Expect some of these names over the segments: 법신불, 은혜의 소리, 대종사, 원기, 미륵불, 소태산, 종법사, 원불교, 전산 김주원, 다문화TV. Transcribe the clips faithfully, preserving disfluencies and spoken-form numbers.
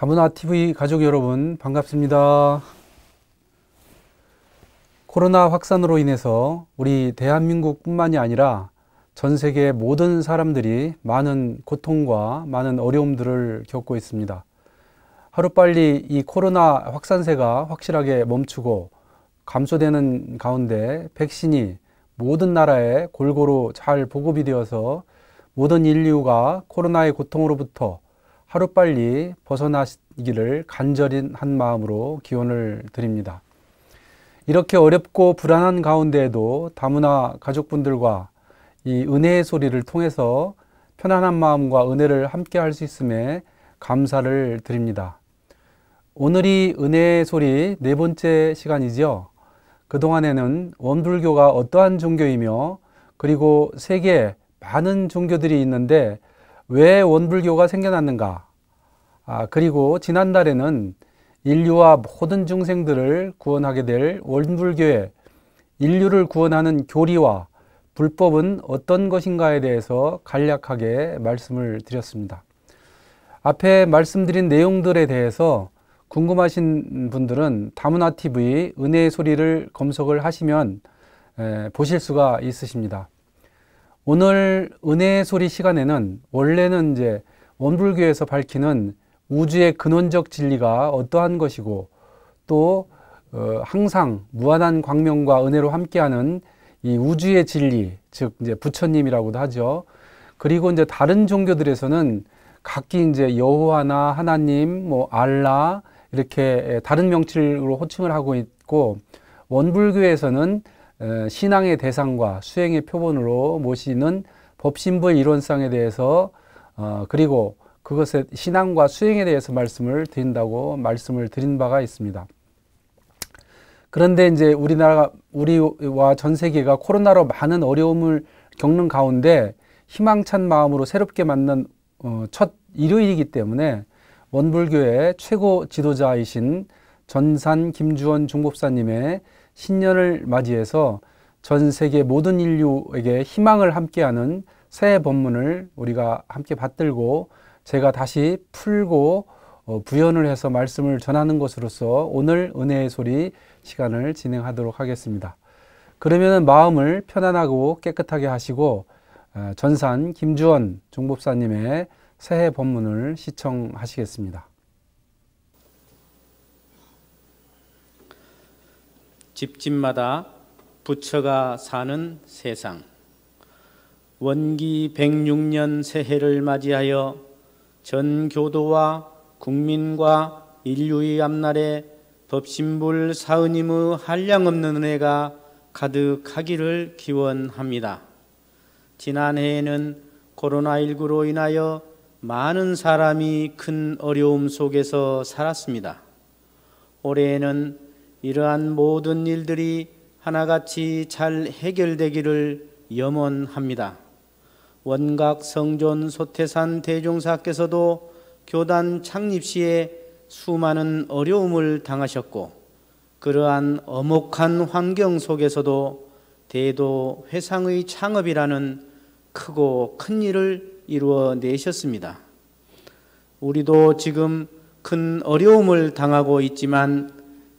다문화티비 가족 여러분 반갑습니다. 코로나 확산으로 인해서 우리 대한민국뿐만이 아니라 전 세계 모든 사람들이 많은 고통과 많은 어려움들을 겪고 있습니다. 하루빨리 이 코로나 확산세가 확실하게 멈추고 감소되는 가운데 백신이 모든 나라에 골고루 잘 보급이 되어서 모든 인류가 코로나의 고통으로부터 하루빨리 벗어나시기를 간절한 마음으로 기원을 드립니다. 이렇게 어렵고 불안한 가운데에도 다문화 가족분들과 이 은혜의 소리를 통해서 편안한 마음과 은혜를 함께 할 수 있음에 감사를 드립니다. 오늘이 은혜의 소리 네 번째 시간이죠. 그동안에는 원불교가 어떠한 종교이며 그리고 세계에 많은 종교들이 있는데 왜 원불교가 생겨났는가, 아, 그리고 지난달에는 인류와 모든 중생들을 구원하게 될 원불교의 인류를 구원하는 교리와 불법은 어떤 것인가에 대해서 간략하게 말씀을 드렸습니다. 앞에 말씀드린 내용들에 대해서 궁금하신 분들은 다문화티비 은혜의 소리를 검색을 하시면 에, 보실 수가 있으십니다. 오늘 은혜의 소리 시간에는 원래는 이제 원불교에서 밝히는 우주의 근원적 진리가 어떠한 것이고 또 어, 항상 무한한 광명과 은혜로 함께하는 이 우주의 진리, 즉 이제 부처님이라고도 하죠. 그리고 이제 다른 종교들에서는 각기 이제 여호와나 하나님, 뭐 알라 이렇게 다른 명칭으로 호칭을 하고 있고, 원불교에서는 신앙의 대상과 수행의 표본으로 모시는 법신불 이론상에 대해서 그리고 그것의 신앙과 수행에 대해서 말씀을 드린다고 말씀을 드린 바가 있습니다. 그런데 이제 우리나라가 우리와 전 세계가 코로나로 많은 어려움을 겪는 가운데 희망찬 마음으로 새롭게 만난 첫 일요일이기 때문에 원불교의 최고 지도자이신 전산 김주원 종법사님의 신년을 맞이해서 전 세계 모든 인류에게 희망을 함께하는 새해 법문을 우리가 함께 받들고 제가 다시 풀고 부연을 해서 말씀을 전하는 것으로서 오늘 은혜의 소리 시간을 진행하도록 하겠습니다. 그러면 마음을 편안하고 깨끗하게 하시고 전산 김주원 종법사님의 새해 법문을 시청하시겠습니다. 집집마다 부처가 사는 세상. 원기 백육 년 새해를 맞이하여 전 교도와 국민과 인류의 앞날에 법신불 사은님의 한량없는 은혜가 가득하기를 기원합니다. 지난해에는 코로나 일구로 인하여 많은 사람이 큰 어려움 속에서 살았습니다. 올해에는 이러한 모든 일들이 하나같이 잘 해결되기를 염원합니다. 원각 성존 소태산 대종사께서도 교단 창립 시에 수많은 어려움을 당하셨고 그러한 엄혹한 환경 속에서도 대도 회상의 창업이라는 크고 큰 일을 이루어내셨습니다. 우리도 지금 큰 어려움을 당하고 있지만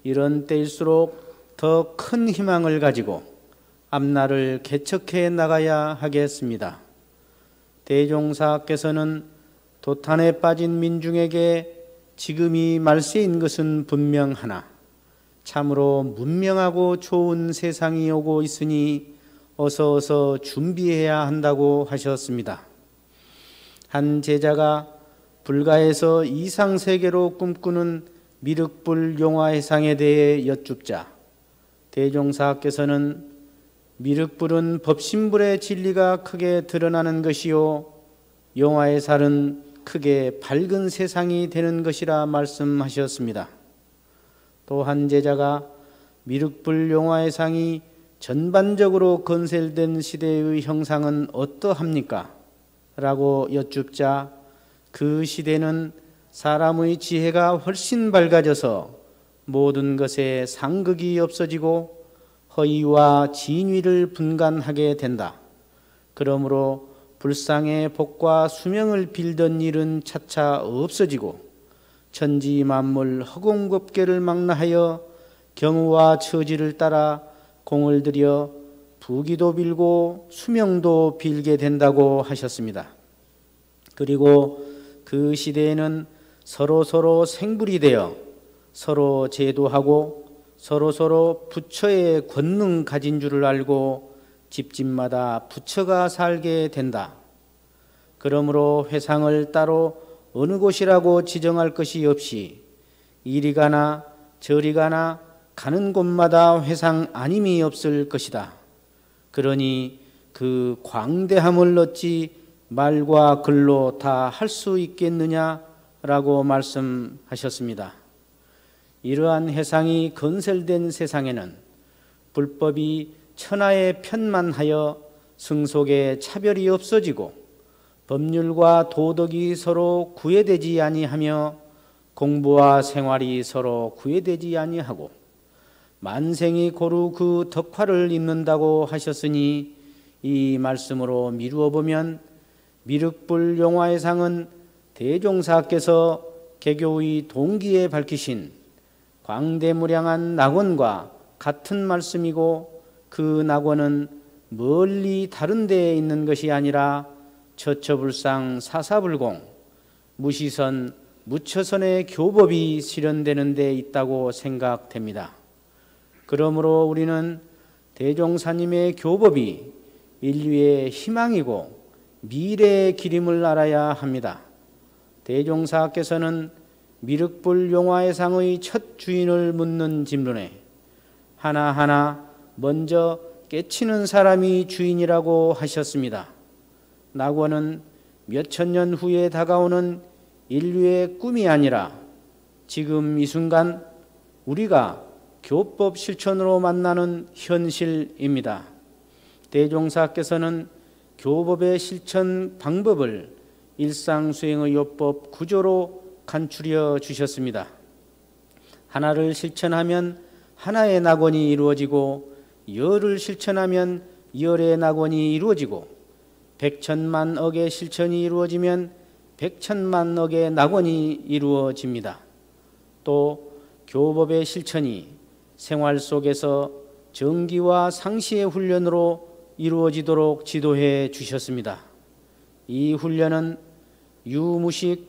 이런 때일수록 더 큰 희망을 가지고 앞날을 개척해 나가야 하겠습니다. 대종사께서는 도탄에 빠진 민중에게 지금이 말세인 것은 분명하나 참으로 문명하고 좋은 세상이 오고 있으니 어서 어서 준비해야 한다고 하셨습니다. 한 제자가 불가에서 이상세계로 꿈꾸는 미륵불 용화해상에 대해 여쭙자 대종사께서는 미륵불은 법신불의 진리가 크게 드러나는 것이요 용화해살은 크게 밝은 세상이 되는 것이라 말씀하셨습니다. 또 한 제자가 미륵불 용화해상이 전반적으로 건설된 시대의 형상은 어떠합니까? 라고 여쭙자 그 시대는 사람의 지혜가 훨씬 밝아져서 모든 것에 상극이 없어지고 허위와 진위를 분간하게 된다. 그러므로 불상의 복과 수명을 빌던 일은 차차 없어지고 천지 만물 허공겁계를 망라하여 경우와 처지를 따라 공을 들여 부기도 빌고 수명도 빌게 된다고 하셨습니다. 그리고 그 시대에는 서로 서로 생불이 되어 서로 제도하고 서로 서로 부처의 권능 가진 줄을 알고 집집마다 부처가 살게 된다. 그러므로 회상을 따로 어느 곳이라고 지정할 것이 없이 이리 가나 저리 가나 가는 곳마다 회상 아님이 없을 것이다. 그러니 그 광대함을 어찌 말과 글로 다 할 수 있겠느냐라고 말씀하셨습니다. 이러한 회상이 건설된 세상에는 불법이 천하의 편만 하여 승속의 차별이 없어지고 법률과 도덕이 서로 구애되지 아니하며 공부와 생활이 서로 구애되지 아니하고 만생이 고루 그 덕화를 입는다고 하셨으니, 이 말씀으로 미루어 보면 미륵불 용화의 상은 대종사께서 개교의 동기에 밝히신 광대무량한 낙원과 같은 말씀이고, 그 낙원은 멀리 다른 데에 있는 것이 아니라 처처불상 사사불공, 무시선 무처선의 교법이 실현되는 데 있다고 생각됩니다. 그러므로 우리는 대종사님의 교법이 인류의 희망이고 미래의 길임을 알아야 합니다. 대종사께서는 미륵불 용화의 상의 첫 주인을 묻는 질문에 하나하나 먼저 깨치는 사람이 주인이라고 하셨습니다. 낙원은 몇천 년 후에 다가오는 인류의 꿈이 아니라 지금 이 순간 우리가 교법 실천으로 만나는 현실입니다. 대종사께서는 교법의 실천 방법을 일상수행의 요법 구조로 간추려 주셨습니다. 하나를 실천하면 하나의 낙원이 이루어지고, 열을 실천하면 열의 낙원이 이루어지고, 백천만억의 실천이 이루어지면 백천만억의 낙원이 이루어집니다. 또 교법의 실천이 생활 속에서 정기와 상시의 훈련으로 이루어지도록 지도해 주셨습니다. 이 훈련은 유무식,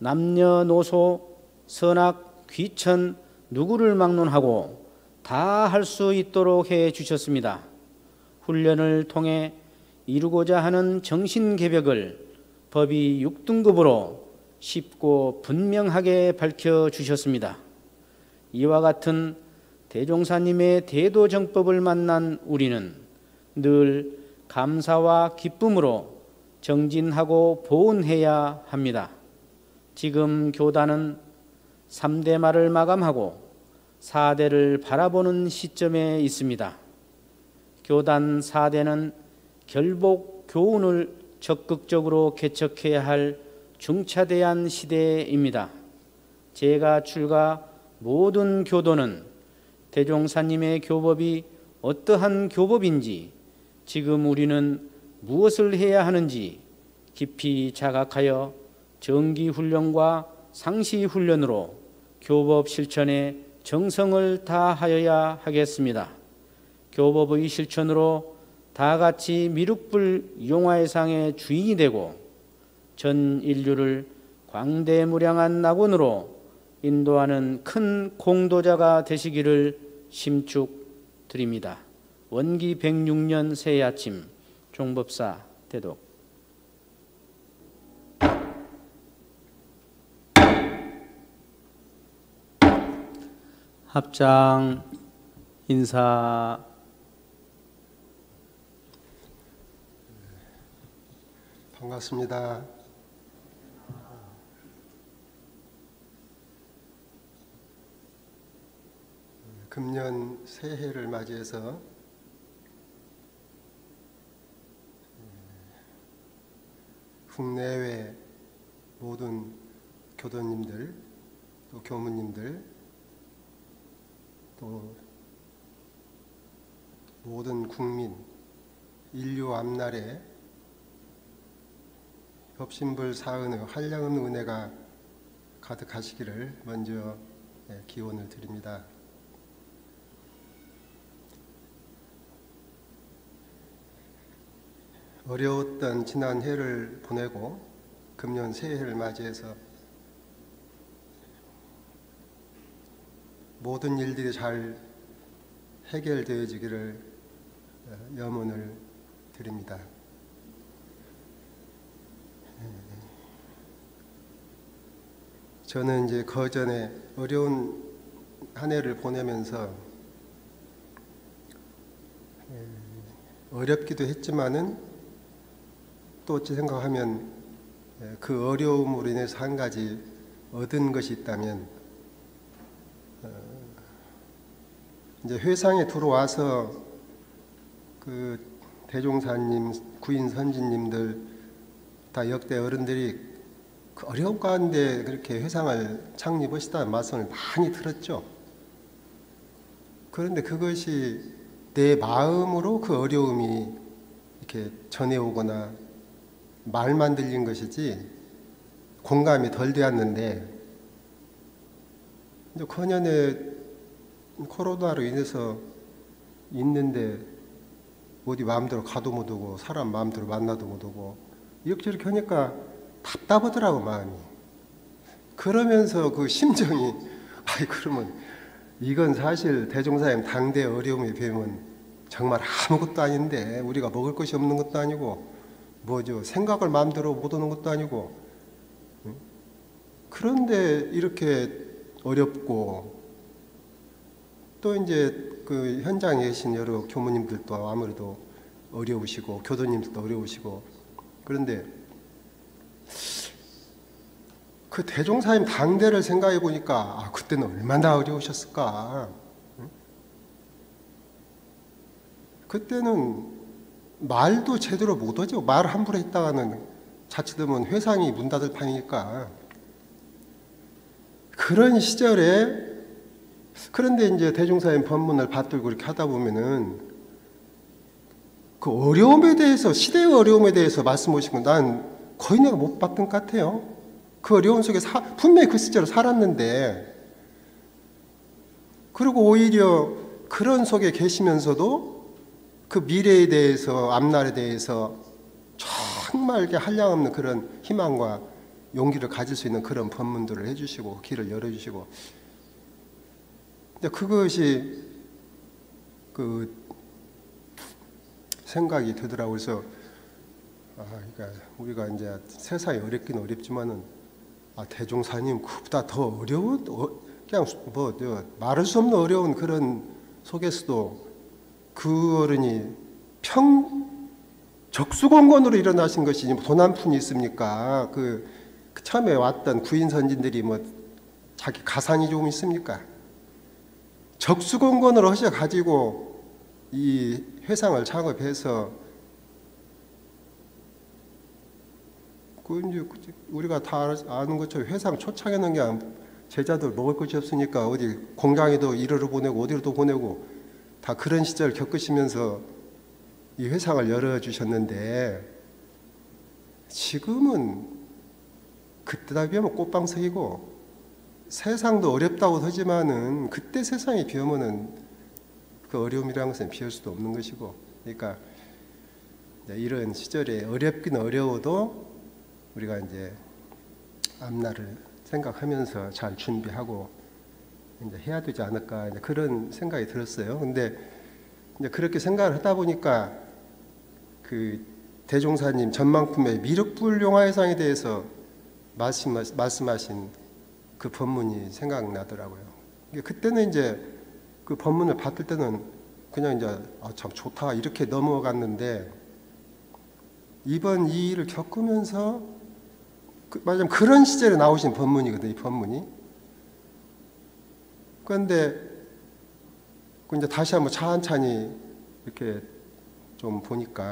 남녀노소, 선악, 귀천 누구를 막론하고 다 할 수 있도록 해 주셨습니다. 훈련을 통해 이루고자 하는 정신개벽을 법이 육 등급으로 쉽고 분명하게 밝혀 주셨습니다. 이와 같은 대종사님의 대도정법을 만난 우리는 늘 감사와 기쁨으로 정진하고 보은해야 합니다. 지금 교단은 삼대마를 마감하고 사대를 바라보는 시점에 있습니다. 교단 사대는 결복 교훈을 적극적으로 개척해야 할 중차대한 시대입니다. 제가 출가 모든 교도는 대종사님의 교법이 어떠한 교법인지, 지금 우리는 무엇을 해야 하는지 깊이 자각하여 정기훈련과 상시훈련으로 교법 실천에 정성을 다하여야 하겠습니다. 교법의 실천으로 다같이 미륵불 용화의 상의 주인이 되고 전 인류를 광대무량한 낙원으로 인도하는 큰 공도자가 되시기를 심축드립니다. 원기 백육 년 새해 아침, 종법사 대독. 합장 인사. 반갑습니다. 금년 새해를 맞이해서 국내외 모든 교도님들, 또 교무님들, 또 모든 국민, 인류 앞날에 법신불 사은의 한량없는 은혜가 가득하시기를 먼저 기원을 드립니다. 어려웠던 지난해를 보내고 금년 새해를 맞이해서 모든 일들이 잘 해결되어지기를 염원을 드립니다. 저는 이제 그전에 어려운 한 해를 보내면서 어렵기도 했지만은 또 어찌 생각하면 그 어려움으로 인해서 한 가지 얻은 것이 있다면 이제 회상에 들어와서 그 대종사님, 구인 선지님들 다 역대 어른들이 그 어려운 가운데 그렇게 회상을 창립하시다는 말씀을 많이 들었죠. 그런데 그것이 내 마음으로 그 어려움이 이렇게 전해오거나 말만 들린 것이지 공감이 덜 되었는데, 이제 그년에 코로나로 인해서 있는데 어디 마음대로 가도 못 오고 사람 마음대로 만나도 못 오고 이렇게 이렇게 하니까 답답하더라고, 마음이. 그러면서 그 심정이, 아이, 그러면 이건 사실 대종사님 당대 어려움에 비하면 정말 아무것도 아닌데, 우리가 먹을 것이 없는 것도 아니고, 뭐죠, 생각을 마음대로 못 오는 것도 아니고, 그런데 이렇게 어렵고, 또 이제 그 현장에 계신 여러 교무님들도 아무래도 어려우시고, 교도님들도 어려우시고, 그런데 그 대종사님 당대를 생각해 보니까 아, 그때는 얼마나 어려우셨을까. 응? 그때는 말도 제대로 못하죠. 말 함부로 했다가는 자칫하면 회상이 문 닫을 판이니까. 그런 시절에, 그런데 이제 대종사님 법문을 받들고 이렇게 하다 보면은 그 어려움에 대해서, 시대의 어려움에 대해서 말씀하시고, 난 거의 내가 못 봤던 것 같아요. 그 어려운 속에 사, 분명히 그 시절을 살았는데, 그리고 오히려 그런 속에 계시면서도 그 미래에 대해서, 앞날에 대해서 정말 이렇게 한량없는 그런 희망과 용기를 가질 수 있는 그런 법문들을 해주시고 길을 열어주시고, 근데 그것이 그 생각이 되더라고요. 그래서 아, 그러니까 우리가 이제 세상이 어렵긴 어렵지만은, 아, 대종사님 그보다 더 어려운, 어, 그냥 뭐 말할 수 없는 어려운 그런 속에서도 그 어른이 평 적수공건으로 일어나신 것이 도난 푼이 있습니까? 그, 그 처음에 왔던 구인 선진들이 뭐 자기 가산이 좀 있습니까? 적수공건으로 하셔 가지고 이 회상을 창업해서. 그 이제 우리가 다 아는 것처럼 회상 초창에는 그냥 제자들 먹을 것이 없으니까 어디 공장에도 일하러 보내고 어디로도 보내고 다 그런 시절 겪으시면서 이 회상을 열어주셨는데, 지금은 그때다 비하면 꽃방석이고 세상도 어렵다고 하지만은 그때 세상이 비하면은 그 어려움이라는 것은 비할 수도 없는 것이고, 그러니까 이런 시절에 어렵긴 어려워도 우리가 이제 앞날을 생각하면서 잘 준비하고 이제 해야 되지 않을까, 이제 그런 생각이 들었어요. 근데 이제 그렇게 생각을 하다 보니까 그 대종사님 전망품의 미륵불 용화회상에 대해서 말씀, 말씀하신 그 법문이 생각나더라고요. 그때는 이제 그 법문을 받을 때는 그냥 이제 아, 참 좋다 이렇게 넘어갔는데, 이번 이 일을 겪으면서 그, 말하자면 그런 시절에 나오신 법문이거든요, 이 법문이. 그런데 이제 다시 한번 차한차니 이렇게 좀 보니까,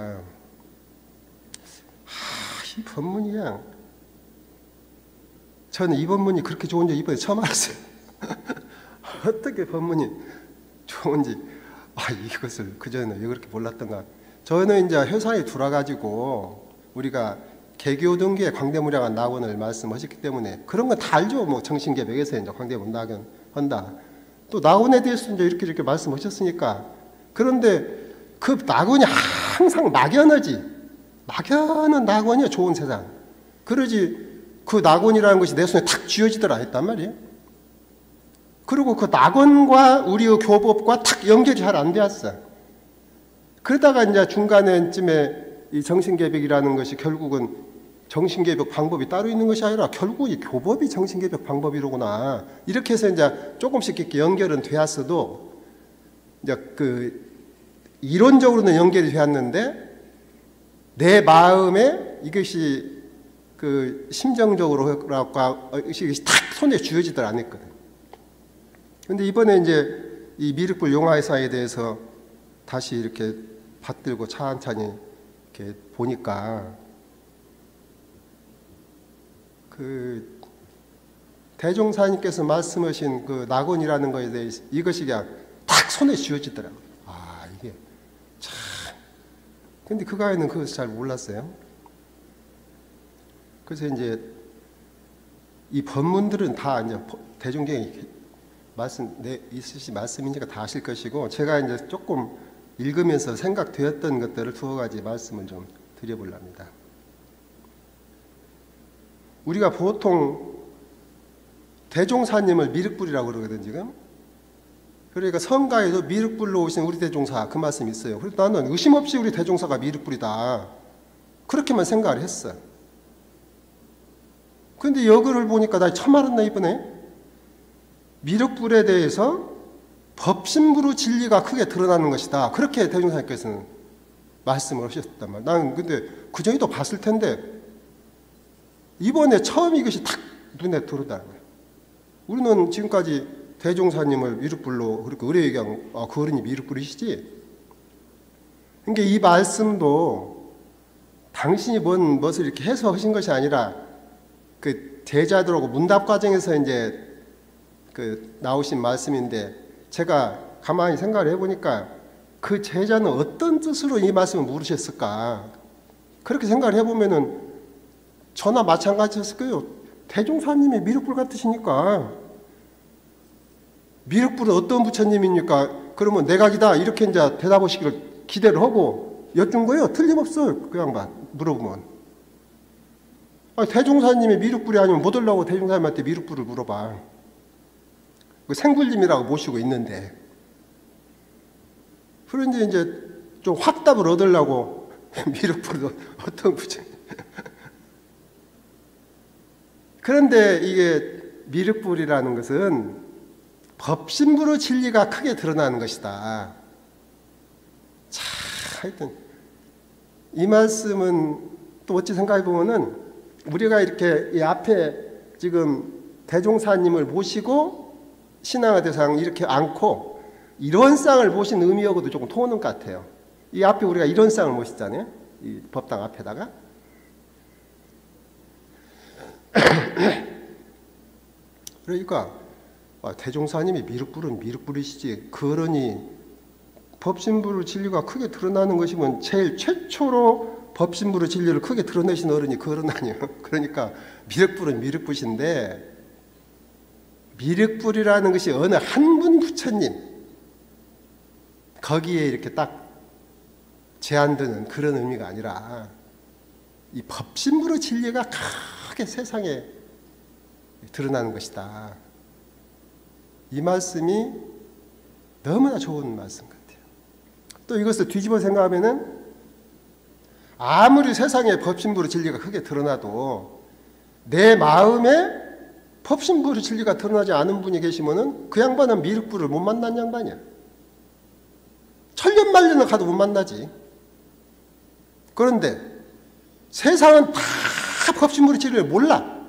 아, 이 법문이 그냥, 저는 이 법문이 그렇게 좋은지 이번에 처음 알았어요. 어떻게 법문이 좋은지, 아, 이것을 그전에는 왜 그렇게 몰랐던가. 저는 이제 회상에 돌아가지고 우리가 개교 등기의 광대문화관 낙원을 말씀하셨기 때문에 그런 건 다 알죠. 뭐 정신개벽에서 이제 광대문 낙원 한다. 또 낙원에 대해서 이제 이렇게 이렇게 말씀하셨으니까. 그런데 그 낙원이 항상 막연하지. 막연한 낙원이야 좋은 세상. 그러지 그 낙원이라는 것이 내 손에 탁 쥐어지더라 했단 말이에요. 그리고 그 낙원과 우리의 교법과 탁 연결이 잘 안 되었어. 그러다가 이제 중간쯤에 이 정신개벽이라는 것이 결국은 정신개벽 방법이 따로 있는 것이 아니라 결국 이 교법이 정신개벽 방법이로구나. 이렇게 해서 이제 조금씩 이렇게 연결은 되었어도 이제 그 이론적으로는 연결이 되었는데 내 마음에 이것이 그 심정적으로 이것이 탁 손에 쥐어지들 않았거든. 근데 이번에 이제 이 미륵불 용화회사에 대해서 다시 이렇게 받들고 차한차니 이렇게 보니까 그 대종사님께서 말씀하신 그 낙원이라는 것에 대해서 이것이 그냥 딱 손에 쥐어지더라고요. 아 이게 참. 근데 그 가에는 그것을 잘 몰랐어요. 그래서 이제 이 법문들은 다 이제 대종경이 말씀 내 있으시 말씀이니까 다 아실 것이고 제가 이제 조금 읽으면서 생각되었던 것들을 두어 가지 말씀을 좀 드려보려 합니다. 우리가 보통 대종사님을 미륵불이라고 그러거든 지금. 그러니까 성가에도 미륵불로 오신 우리 대종사 그 말씀이 있어요. 그래서 나는 의심 없이 우리 대종사가 미륵불이다 그렇게만 생각을 했어. 근데 여기를 보니까 나 처음 알았나 이번에 미륵불에 대해서 법신불의 진리가 크게 드러나는 것이다. 그렇게 대종사님께서는 말씀을 하셨단 말이야. 난 근데 그 전에도 봤을 텐데 이번에 처음 이것이 탁 눈에 들어오더라고요. 우리는 지금까지 대종사님을 미륵불로 그렇게 의뢰 얘기하고 아, 그 어른이 미륵불이시지. 그러니까 이 말씀도 당신이 뭔 것을 이렇게 해서 하신 것이 아니라 그 제자들하고 문답 과정에서 이제 그 나오신 말씀인데 제가 가만히 생각을 해보니까 그 제자는 어떤 뜻으로 이 말씀을 물으셨을까 그렇게 생각을 해보면은 저나 마찬가지였을 거예요. 대종사님이 미륵불 같으시니까 미륵불은 어떤 부처님입니까? 그러면 내각이다 이렇게 이제 대답하시기를 기대를 하고 여쭌 거예요. 틀림없어요. 그 양반 물어보면. 아니, 대종사님이 미륵불이 아니면 못 올라오고 대종사님한테 미륵불을 물어봐. 생굴님이라고 모시고 있는데 그런데 이제 좀 확답을 얻으려고 미륵불도 어떤 부처님 그런데 이게 미륵불이라는 것은 법신불의 진리가 크게 드러나는 것이다. 자, 하여튼 이 말씀은 또 어찌 생각해 보면은 우리가 이렇게 이 앞에 지금 대종사님을 모시고 신앙의 대상 이렇게 안고 일원상을 모신 의미하고도 조금 통하는 것 같아요. 이 앞에 우리가 일원상을 모시잖아요. 이 법당 앞에다가. 그러니까 아, 대종사님이 미륵불은 미륵불이시지 그러니 법신불의 진리가 크게 드러나는 것이면 제일 최초로 법신불의 진리를 크게 드러내신 어른이 그 어른 아니에요. 그러니까 미륵불은 미륵불신데 미륵불이라는 것이 어느 한 분 부처님 거기에 이렇게 딱 제한되는 그런 의미가 아니라 이 법신불의 진리가 크게 세상에 드러나는 것이다. 이 말씀이 너무나 좋은 말씀 같아요. 또 이것을 뒤집어 생각하면은 아무리 세상에 법신불의 진리가 크게 드러나도 내 마음에 법신불의 진리가 드러나지 않은 분이 계시면은 그 양반은 미륵불을 못 만난 양반이야. 천년만년을 가도 못 만나지. 그런데 세상은 다 법신불의 진리를 몰라.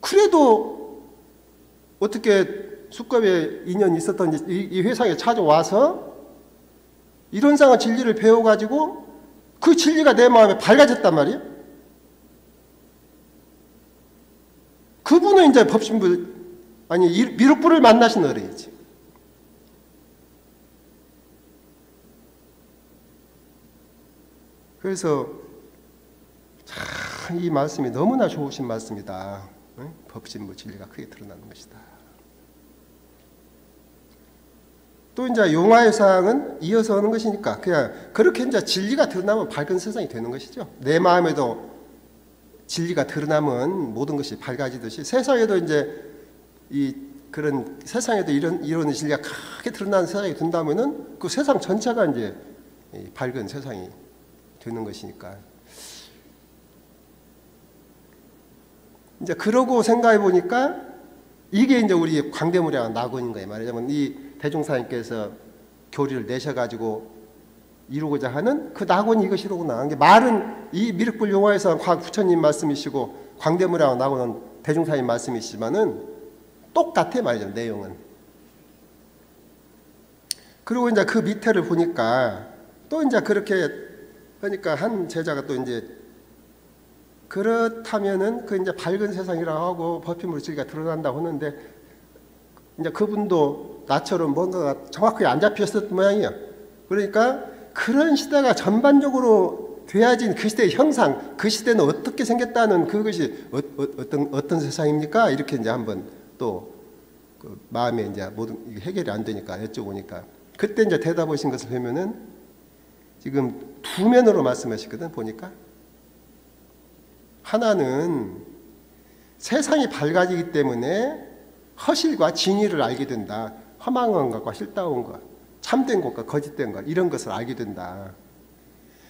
그래도 어떻게 숙거에 인연이 있었던 이, 이 회상에 찾아와서 이론상의 진리를 배워가지고 그 진리가 내 마음에 밝아졌단 말이야. 그분은 이제 법신불, 아니, 미륵불을 만나신 어른이지. 그래서, 참, 참 이 말씀이 너무나 좋으신 말씀이다. 응? 법신불 진리가 크게 드러나는 것이다. 또 이제 용화의 사항은 이어서 하는 것이니까 그냥 그렇게 이제 진리가 드러나면 밝은 세상이 되는 것이죠. 내 마음에도 진리가 드러나면 모든 것이 밝아지듯이 세상에도 이제 이 그런 세상에도 이런 이런 진리가 크게 드러나는 세상이 된다면은 그 세상 전체가 이제 이 밝은 세상이 되는 것이니까. 이제 그러고 생각해 보니까 이게 이제 우리 광대무량 낙원인 거예요. 말하자면 이 대종사님께서 교리를 내셔가지고 이루고자 하는 그 낙원이 이것이로구나. 말은 이 미륵불 용화에서 부처님 말씀이시고 광대무량 낙원은 대종사님 말씀이시지만은 똑같아 말이죠, 내용은. 그리고 이제 그 밑에를 보니까 또 이제 그렇게 하니까 한 제자가 또 이제 그렇다면은 그 이제 밝은 세상이라고 하고 법신불 진리가 드러난다고 하는데 이제 그분도 나처럼 뭔가가 정확하게 안 잡혔었던 모양이에요. 그러니까 그런 시대가 전반적으로 돼야지 그 시대의 형상, 그 시대는 어떻게 생겼다는 그것이 어, 어, 어떤 어떤 세상입니까? 이렇게 이제 한번 또 그 마음에 이제 모든 해결이 안 되니까 여쭤보니까 그때 이제 대답하신 것을 보면은 지금 두 면으로 말씀하시거든 보니까. 하나는 세상이 밝아지기 때문에 허실과 진위를 알게 된다. 허망한 것과 실다운 것, 참된 것과 거짓된 것, 이런 것을 알게 된다.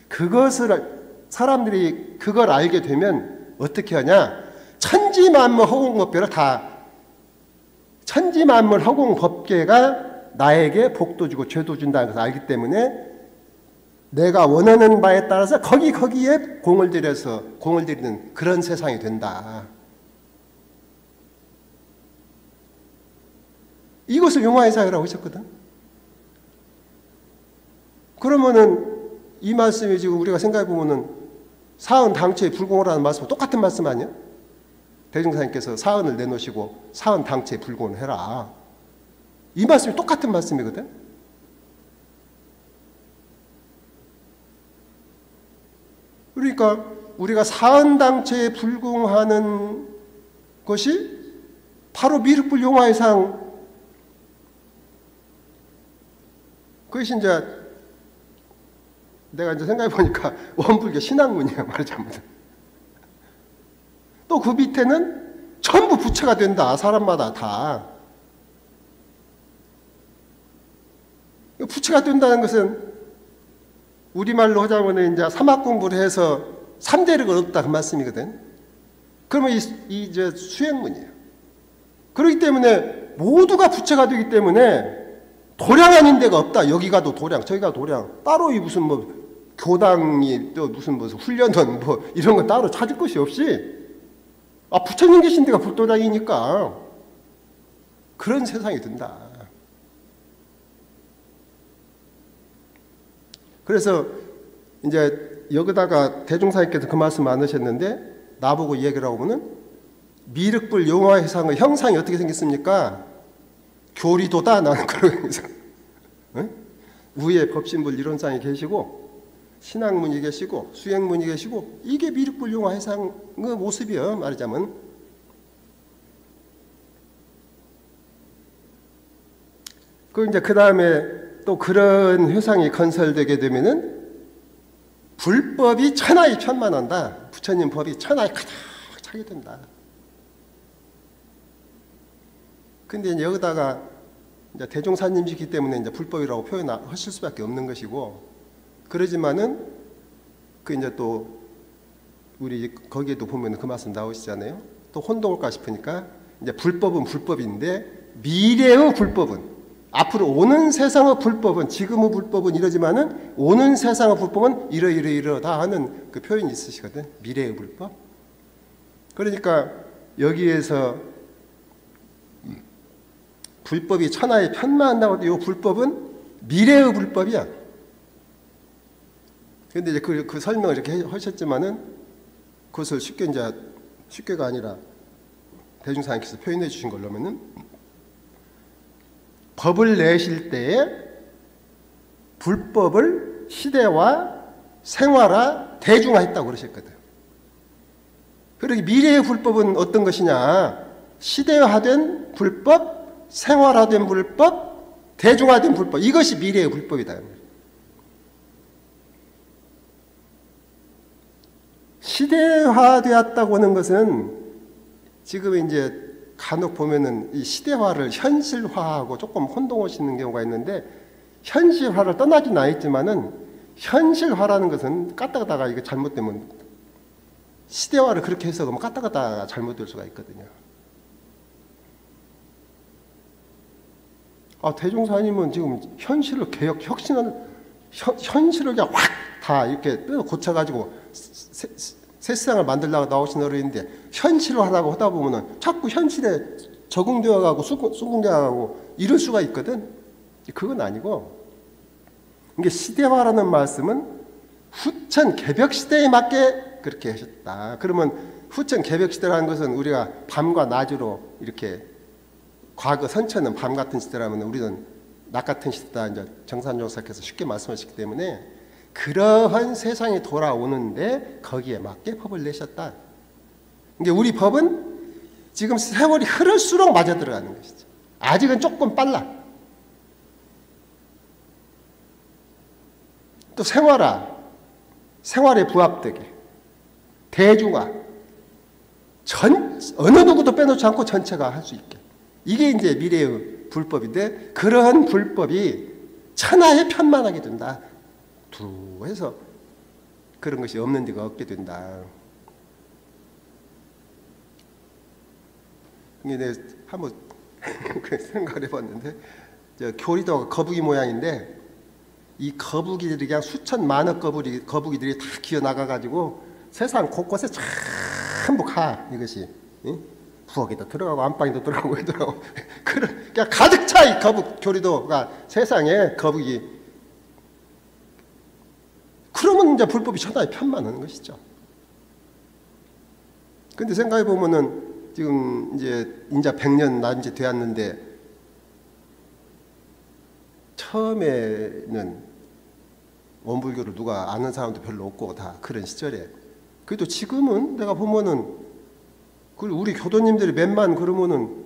그것을 사람들이 그걸 알게 되면 어떻게 하냐? 천지만물 허공법계로 다 천지만물 허공법계가 나에게 복도 주고 죄도 준다는 것을 알기 때문에 내가 원하는 바에 따라서 거기 거기에 공을 들여서 공을 들이는 그런 세상이 된다. 이것을 용화의 사회라고 하셨거든. 그러면은 이 말씀이 지금 우리가 생각해 보면은 사은 당체의 불공허라는 말씀은 똑같은 말씀 아니야? 대종사님께서 사은을 내놓으시고 사은 당체의 불공을 해라. 이 말씀이 똑같은 말씀이거든. 그러니까 우리가 사은당체에 불공하는 것이 바로 미륵불 용화의 상, 그것이 이제 내가 이제 생각해보니까 원불교 신학문이야 말하자면. 또 그 밑에는 전부 부처가 된다. 사람마다 다 부처가 된다는 것은 우리말로 하자면 이제 삼학공부를 해서 삼대륙을 얻었다 그 말씀이거든. 그러면 이, 이 이제 수행문이에요. 그렇기 때문에 모두가 부처가 되기 때문에 도량 아닌 데가 없다. 여기 가도 도량, 저기 가도 도량. 따로 이 무슨 뭐 교당이 또 무슨 무슨 훈련원 뭐 이런 거 따로 찾을 것이 없이 아 부처님 계신 데가 불도량이니까 그런 세상이 된다. 그래서 이제 여기다가 대종사님께서 그 말씀 안 하셨는데 나보고 이 얘기를 하고는 미륵불 용화의 상의 형상이 어떻게 생겼습니까? 교리도다 나는 그러면서 응? 위에 법신불 이론상이 계시고 신학문이 계시고 수행문이 계시고 이게 미륵불 용화의 상의 모습이에요 말하자면. 그 이제 그 다음에 또 그런 회상이 건설되게 되면은 불법이 천하에 천만한다. 부처님 법이 천하에 가득 차게 된다. 근데 이제 여기다가 이제 대종사님이시기 때문에 이제 불법이라고 표현하실 수밖에 없는 것이고, 그러지만은 그 이제 또 우리 거기에도 보면 그 말씀 나오시잖아요. 또 혼동할까 싶으니까 이제 불법은 불법인데 미래의 불법은. 앞으로 오는 세상의 불법은, 지금의 불법은 이러지만은 오는 세상의 불법은 이러이러이러다 하는 그 표현이 있으시거든. 미래의 불법. 그러니까 여기에서 불법이 천하에 편만한다고 해도 이 불법은 미래의 불법이야. 그런데 이제 그, 그 설명을 이렇게 하셨지만은 그것을 쉽게 이제 쉽게가 아니라 대중사님께서 표현해 주신 걸로면은 법을 내실 때에 불법을 시대와 생활화, 대중화했다고 그러셨거든. 그러기 미래의 불법은 어떤 것이냐? 시대화된 불법, 생활화된 불법, 대중화된 불법. 이것이 미래의 불법이다. 시대화되었다고 하는 것은 지금 이제 간혹 보면은 이 시대화를 현실화하고 조금 혼동하시는 경우가 있는데, 현실화를 떠나진 않았지만은 현실화라는 것은 까딱다가 이거 잘못되면, 시대화를 그렇게 해서 그러면 까딱다가 잘못될 수가 있거든요. 아, 대종사님은 지금 현실을 개혁, 혁신을, 현, 현실을 그냥 확 다 이렇게 뜯어 고쳐가지고 세, 새 세상을 만들려고 나오신 어른인데, 현실을 하라고 하다 보면은 자꾸 현실에 적응되어가고 수긍되어가고 이럴 수가 있거든. 그건 아니고, 이게 시대화라는 말씀은 후천 개벽 시대에 맞게 그렇게 하셨다. 그러면 후천 개벽 시대라는 것은 우리가 밤과 낮으로 이렇게, 과거 선천은 밤 같은 시대라면 우리는 낮 같은 시대다, 이제 정산조사께서 쉽게 말씀하셨기 때문에, 그러한 세상이 돌아오는데 거기에 맞게 법을 내셨다. 이게 우리 법은 지금 세월이 흐를수록 맞아 들어가는 것이죠. 아직은 조금 빨라. 또 생활화, 생활에 부합되게, 대중화, 전 어느 누구도 빼놓지 않고 전체가 할 수 있게. 이게 이제 미래의 불법인데, 그러한 불법이 천하에 편만하게 된다. 두 해서 그런 것이 없는 데가 없게 된다. 이게 내가 한번 생각을 해봤는데, 저 교리도가 거북이 모양인데, 이 거북이들이 그냥 수천만억 거북이, 거북이들이 다 기어나가가지고 세상 곳곳에 전부 가, 이것이. 응? 부엌에도 들어가고 안방에도 들어가고 이러더라고. 그런, 그냥 가득 차이 거북 교리도가 세상에 거북이. 그러면 이제 불법이 천하의 편만하는 것이죠. 근데 생각해 보면은 지금 이제 인자 백 년 난지 되었는데, 처음에는 원불교를 누가 아는 사람도 별로 없고 다 그런 시절에. 그래도 지금은 내가 보면은 그 우리 교도님들이 몇만, 그러면은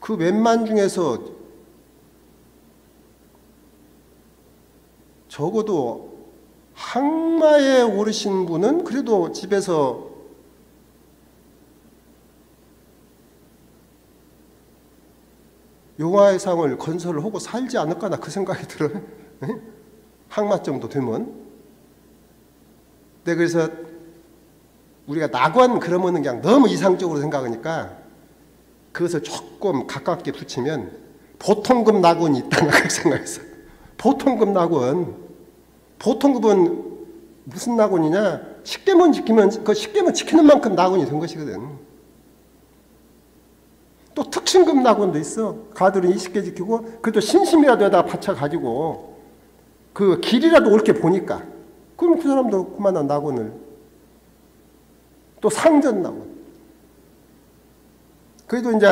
그 몇만 중에서 적어도 항마에 오르신 분은 그래도 집에서 용화의 상을 건설을 하고 살지 않을까나 그 생각이 들어요. 항마 정도 되면. 네, 그래서 우리가 낙원 그러면은 그냥 너무 이상적으로 생각하니까, 그것을 조금 가깝게 붙이면 보통급 낙원이 있다는 걸 생각했어요. 보통급 낙원. 보통급은 무슨 낙원이냐? 십계문 지키면, 그 십계문 지키는 만큼 낙원이 된 것이거든. 또 특신급 낙원도 있어. 가들은 이십 개 지키고, 그래도 신심이라도 여기다 받쳐가지고, 그 길이라도 옳게 보니까. 그러면 그 사람도 그만한 낙원을. 또 상전 낙원. 그래도 이제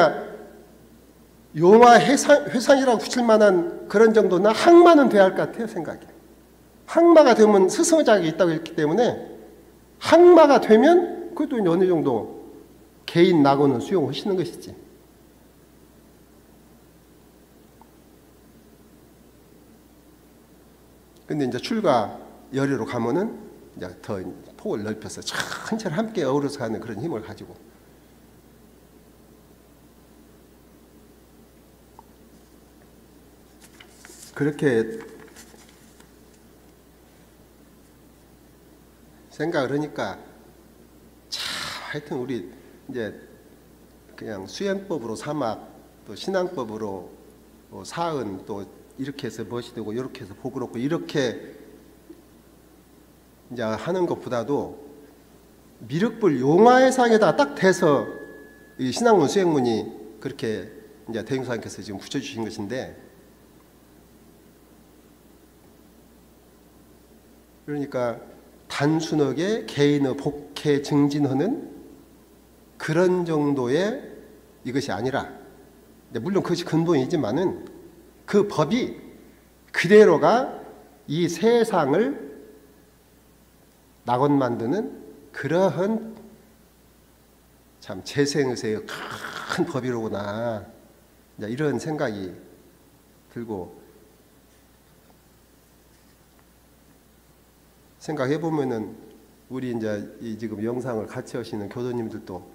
용화 회상, 회상이라고 붙일 만한 그런 정도나 항마는 돼야 할 것 같아요, 생각에. 항마가 되면 스승의자격이 있다고 했기 때문에, 항마가 되면 그래도 어느 정도 개인 낙원은 수용하시는 것이지. 근데 이제 출가 열애로 가면은 이제 더 폭을 넓혀서 천천히 함께 어우러서 가는 그런 힘을 가지고. 그렇게 생각을 하니까, 참, 하여튼 우리 이제 그냥 수행법으로 사막, 또 신앙법으로 또 사은, 또 이렇게 해서 멋이 되고, 이렇게 해서 복을 얻고, 이렇게 이제 하는 것보다도 미륵불 용화의 상에다 딱 대서 이 신앙문 수행문이 그렇게 이제 대종사님께서 지금 붙여주신 것인데, 그러니까 단순하게 개인의 복해 증진하는 그런 정도의 이것이 아니라, 물론 그것이 근본이지만은 그 법이 그대로가 이 세상을 낙원 만드는 그러한 참 재생에서의 큰 법이로구나, 이런 생각이 들고, 생각해 보면은 우리 이제 이 지금 영상을 같이 하시는 교도님들도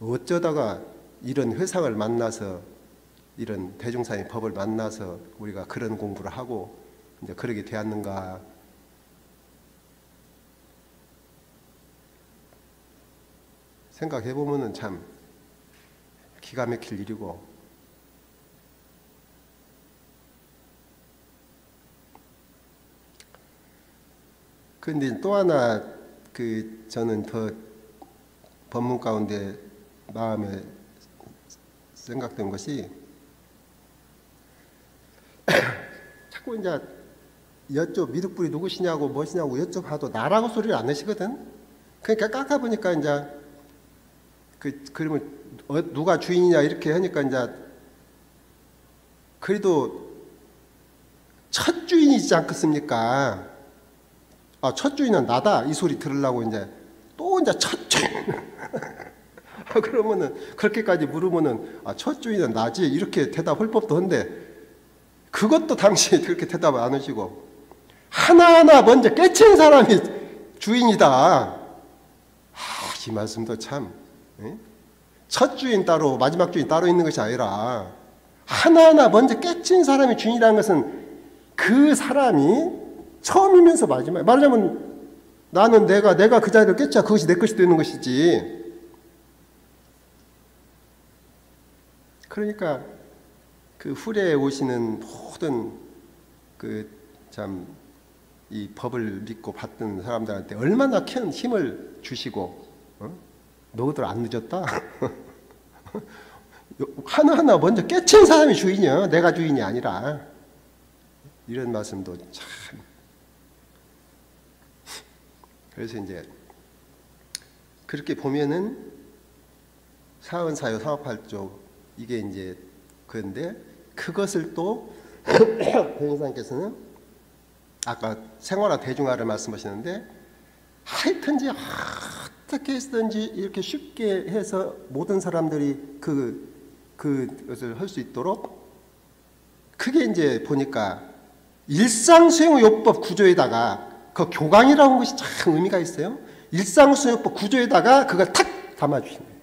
어쩌다가 이런 회상을 만나서, 이런 대종사의 법을 만나서 우리가 그런 공부를 하고 이제 그러게 되었는가. 생각해 보면은 참 기가 막힐 일이고, 근데 또 하나 그 저는 더 법문 가운데 마음에 생각된 것이, 자꾸 이제 여쭤 미륵불이 누구시냐고 뭐시냐고 여쭤봐도 나라고 소리를 안 내시거든. 그러니까 깎아보니까 이제 그 그러면 어, 누가 주인이냐 이렇게 하니까 이제 그래도 첫 주인이 있지 않겠습니까? 아, 첫 주인은 나다, 이 소리 들으려고 이제 또 이제 첫 주인. 아, 그러면은 그렇게까지 물으면은 아, 첫 주인은 나지 이렇게 대답할 법도 한데, 그것도 당신이 그렇게 대답을 안 하시고, 하나하나 먼저 깨친 사람이 주인이다. 아, 이 말씀도 참, 에? 첫 주인 따로 마지막 주인 따로 있는 것이 아니라 하나하나 먼저 깨친 사람이 주인이라는 것은 그 사람이 처음이면서 마지막, 말하자면 나는 내가 내가 그 자리를 깨쳐야 그것이 내 것이 되는 것이지. 그러니까 그 후래에 오시는 모든 그 참 이 법을 믿고 받던 사람들한테 얼마나 큰 힘을 주시고, 어? 너희들 안 늦었다? 하나하나 먼저 깨친 사람이 주인이야, 내가 주인이 아니라. 이런 말씀도 참. 그래서 이제 그렇게 보면은 사은사요 사업팔조, 이게 이제 그런데 그것을 또 대종사님께서는 아까 생활화 대중화를 말씀하시는데, 하여튼지 어떻게 했든지 이렇게 쉽게 해서 모든 사람들이 그, 그것을 할 수 있도록, 그게 이제 보니까 일상수행요법 구조에다가 그 교강이라는 것이 참 의미가 있어요. 일상수행요법 구조에다가 그걸 탁 담아주신 거예요.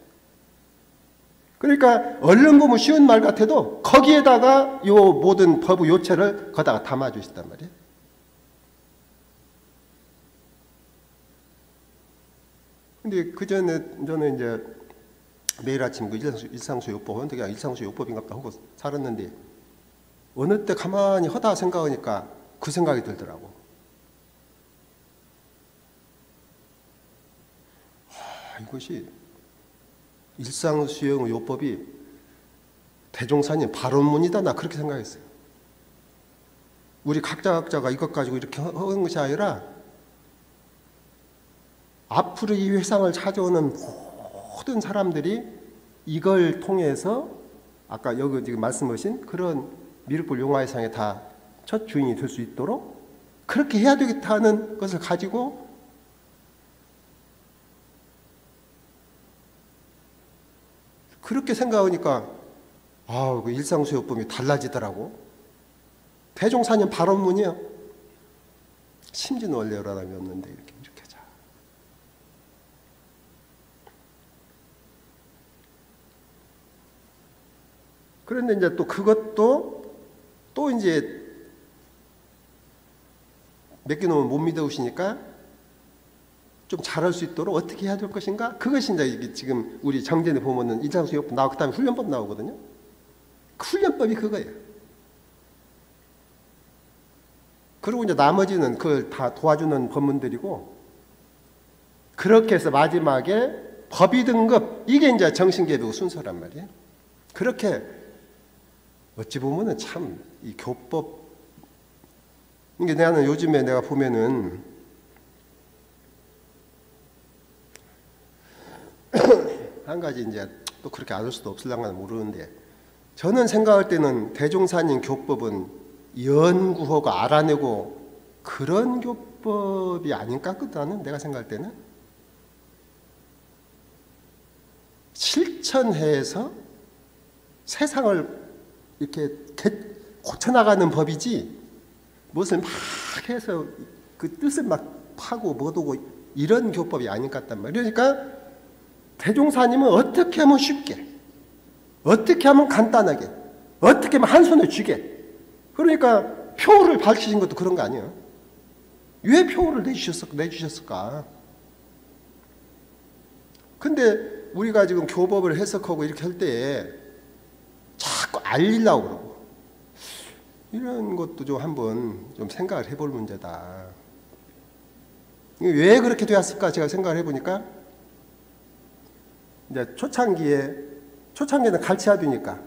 그러니까 얼른 보면 쉬운 말 같아도 거기에다가 요 모든 법의 요체를 거다가 담아주셨단 말이에요. 근데 그 전에 저는 이제 매일 아침 그 일상수, 일상수요법은 그냥 일상수요법인가 보다 하고 살았는데, 어느 때 가만히 하다 생각하니까 그 생각이 들더라고. 아, 이것이 일상수용 요법이 대종사님 발언문이다, 나 그렇게 생각했어요. 우리 각자 각자가 이것 가지고 이렇게 하는 것이 아니라 앞으로 이 회상을 찾아오는 모든 사람들이 이걸 통해서 아까 여기 지금 말씀하신 그런 미륵불 용화회상에 다 첫 주인이 될 수 있도록 그렇게 해야 되겠다는 것을 가지고 그렇게 생각하니까 아, 그 일상수요법이 달라지더라고. 대종사님 발언문이요. 심지는 원래 여러 사람이 없는데 이렇게 이렇게 하자. 그런데 이제 또 그것도 또 이제 몇 개 놓으면 못 믿어오시니까 좀 잘할 수 있도록 어떻게 해야 될 것인가? 그것이 이제 이게 지금 우리 정전에 보면은 일상수요법 나오고 그 다음에 훈련법 나오거든요. 그 훈련법이 그거예요. 그리고 이제 나머지는 그걸 다 도와주는 법문들이고, 그렇게 해서 마지막에 법이 등급, 이게 이제 정신개벽 순서란 말이에요. 그렇게 어찌 보면은 참 이 교법, 이게 나는 요즘에 내가 보면은 한 가지 이제 또 그렇게 안 할 수도 없을랑가는 모르는데, 저는 생각할 때는 대종사님 교법은 연구하고 알아내고 그런 교법이 아닌가, 끝나는 내가 생각할 때는 실천해서 세상을 이렇게 고쳐나가는 법이지, 무엇을 막 해서 그 뜻을 막 파고 뭐두고 이런 교법이 아닌 것 같단 말이에요. 그러니까 대종사님은 어떻게 하면 쉽게, 어떻게 하면 간단하게, 어떻게 하면 한손에 쥐게, 그러니까 표를 밝히신 것도 그런 거 아니에요. 왜 표를 내주셨을까? 내주셨을까? 근데 우리가 지금 교법을 해석하고 이렇게 할 때에 자꾸 알리려고 그러고, 이런 것도 좀 한번 좀 생각을 해볼 문제다. 왜 그렇게 되었을까? 제가 생각을 해보니까, 이제 초창기에, 초창기에는 갈치하두니까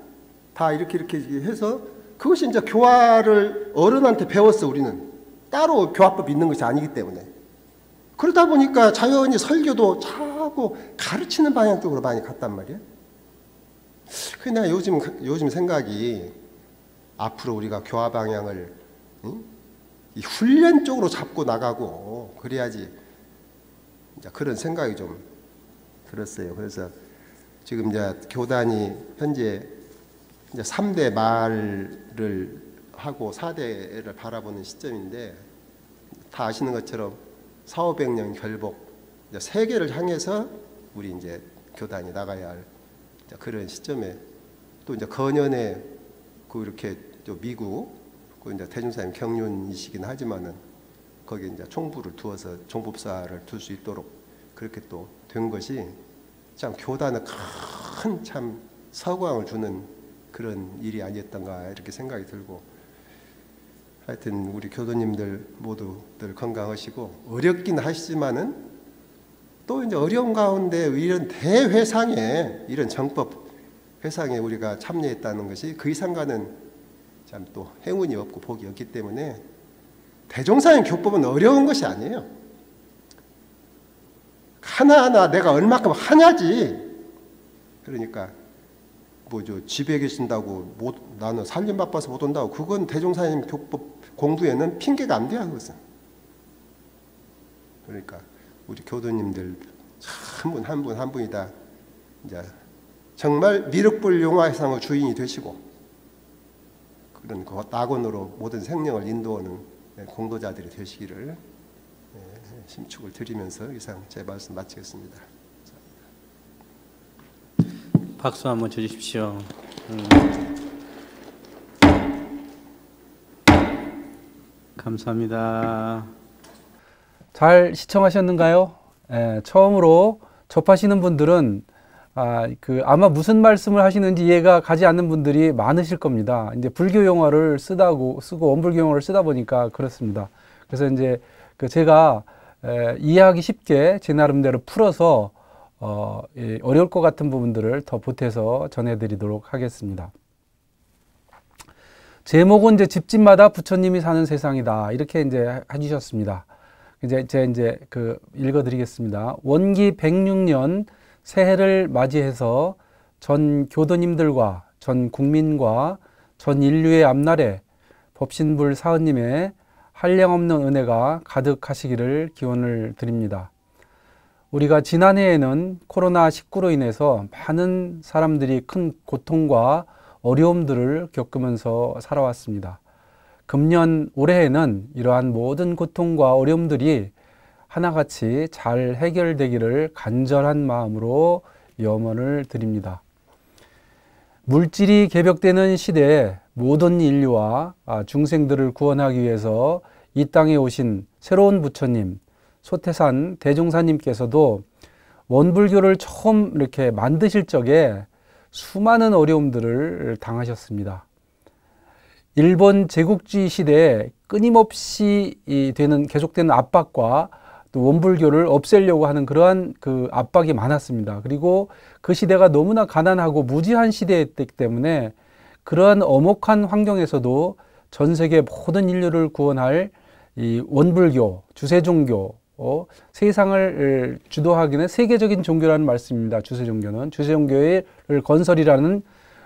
다 이렇게 이렇게 해서 그것이 이제 교화를 어른한테 배웠어. 우리는 따로 교화법이 있는 것이 아니기 때문에. 그러다 보니까 자연히 설교도 자꾸 가르치는 방향 쪽으로 많이 갔단 말이에요. 그래서 내가 요즘, 요즘 생각이, 앞으로 우리가 교화 방향을 응? 이 훈련 쪽으로 잡고 나가고 그래야지, 이제 그런 생각이 좀 들었어요. 그래서 지금 이제 교단이 현재 이제 삼 대 말을 하고 사 대를 바라보는 시점인데, 다 아시는 것처럼 사오백년 결복, 이제 세계를 향해서 우리 이제 교단이 나가야 할 이제 그런 시점에, 또 이제 건연에 그 이렇게 또 미국 그 이제 대종사님 경륜이시긴 하지만은 거기 이제 총부를 두어서 종법사를 둘 수 있도록 그렇게 또 된 것이 참 교단의 큰 참 서광을 주는 그런 일이 아니었던가 이렇게 생각이 들고, 하여튼 우리 교도님들 모두들 건강하시고, 어렵긴 하시지만은 또 이제 어려운 가운데 이런 대회상에, 이런 정법 회상에 우리가 참여했다는 것이 그 이상과는 참 또 행운이 없고 복이 없기 때문에, 대종사님 교법은 어려운 것이 아니에요. 하나하나 내가 얼마큼 하냐지. 그러니까 뭐 저 집에 계신다고 못, 나는 살림 바빠서 못 온다고, 그건 대종사님 교법 공부에는 핑계가 안 돼요, 그것은. 그러니까 우리 교도님들 한 분 한 분 한 분이 다 이제 정말 미륵불 용화회상의 주인이 되시고, 그런 그 낙원으로 모든 생명을 인도하는 공도자들이 되시기를 심축을 드리면서 이상 제 말씀 마치겠습니다. 박수 한번 쳐주십시오. 음. 감사합니다. 잘 시청하셨는가요? 네, 처음으로 접하시는 분들은 아, 그 아마 무슨 말씀을 하시는지 이해가 가지 않는 분들이 많으실 겁니다. 이제 불교 용어를 쓰다고 쓰고 원불교 용어를 쓰다 보니까 그렇습니다. 그래서 이제 그 제가 에, 이해하기 쉽게 제 나름대로 풀어서 어, 예, 어려울 것 같은 부분들을 더 보태서 전해드리도록 하겠습니다. 제목은 이제 집집마다 부처님이 사는 세상이다, 이렇게 이제 해주셨습니다. 이제 제 이제 그 읽어드리겠습니다. 원기 백육년 새해를 맞이해서 전 교도님들과 전 국민과 전 인류의 앞날에 법신불 사은님의 한량없는 은혜가 가득하시기를 기원을 드립니다. 우리가 지난해에는 코로나 십구로 인해서 많은 사람들이 큰 고통과 어려움들을 겪으면서 살아왔습니다. 금년 올해에는 이러한 모든 고통과 어려움들이 하나같이 잘 해결되기를 간절한 마음으로 염원을 드립니다. 물질이 개벽되는 시대에 모든 인류와 중생들을 구원하기 위해서 이 땅에 오신 새로운 부처님, 소태산 대종사님께서도 원불교를 처음 이렇게 만드실 적에 수많은 어려움들을 당하셨습니다. 일본 제국주의 시대에 끊임없이 되는 계속되는 압박과 또 원불교를 없애려고 하는 그러한 그 압박이 많았습니다. 그리고 그 시대가 너무나 가난하고 무지한 시대였기 때문에 그러한 엄혹한 환경에서도 전 세계 모든 인류를 구원할 이 원불교, 주세종교, 어, 세상을 주도하기는 세계적인 종교라는 말씀입니다. 주세종교는 주세종교의 건설이라는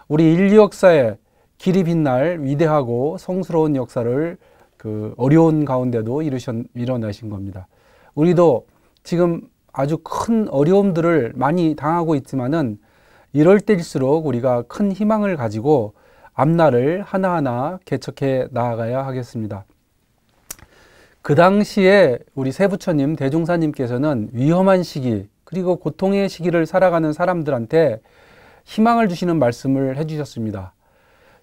우리 인류 역사의 길이 빛날 위대하고 성스러운 역사를 그 어려운 가운데도 이루셨, 일어나신 겁니다. 우리도 지금 아주 큰 어려움들을 많이 당하고 있지만은 이럴 때일수록 우리가 큰 희망을 가지고 앞날을 하나하나 개척해 나아가야 하겠습니다. 그 당시에 우리 세부처님, 대종사님께서는 위험한 시기, 그리고 고통의 시기를 살아가는 사람들한테 희망을 주시는 말씀을 해주셨습니다.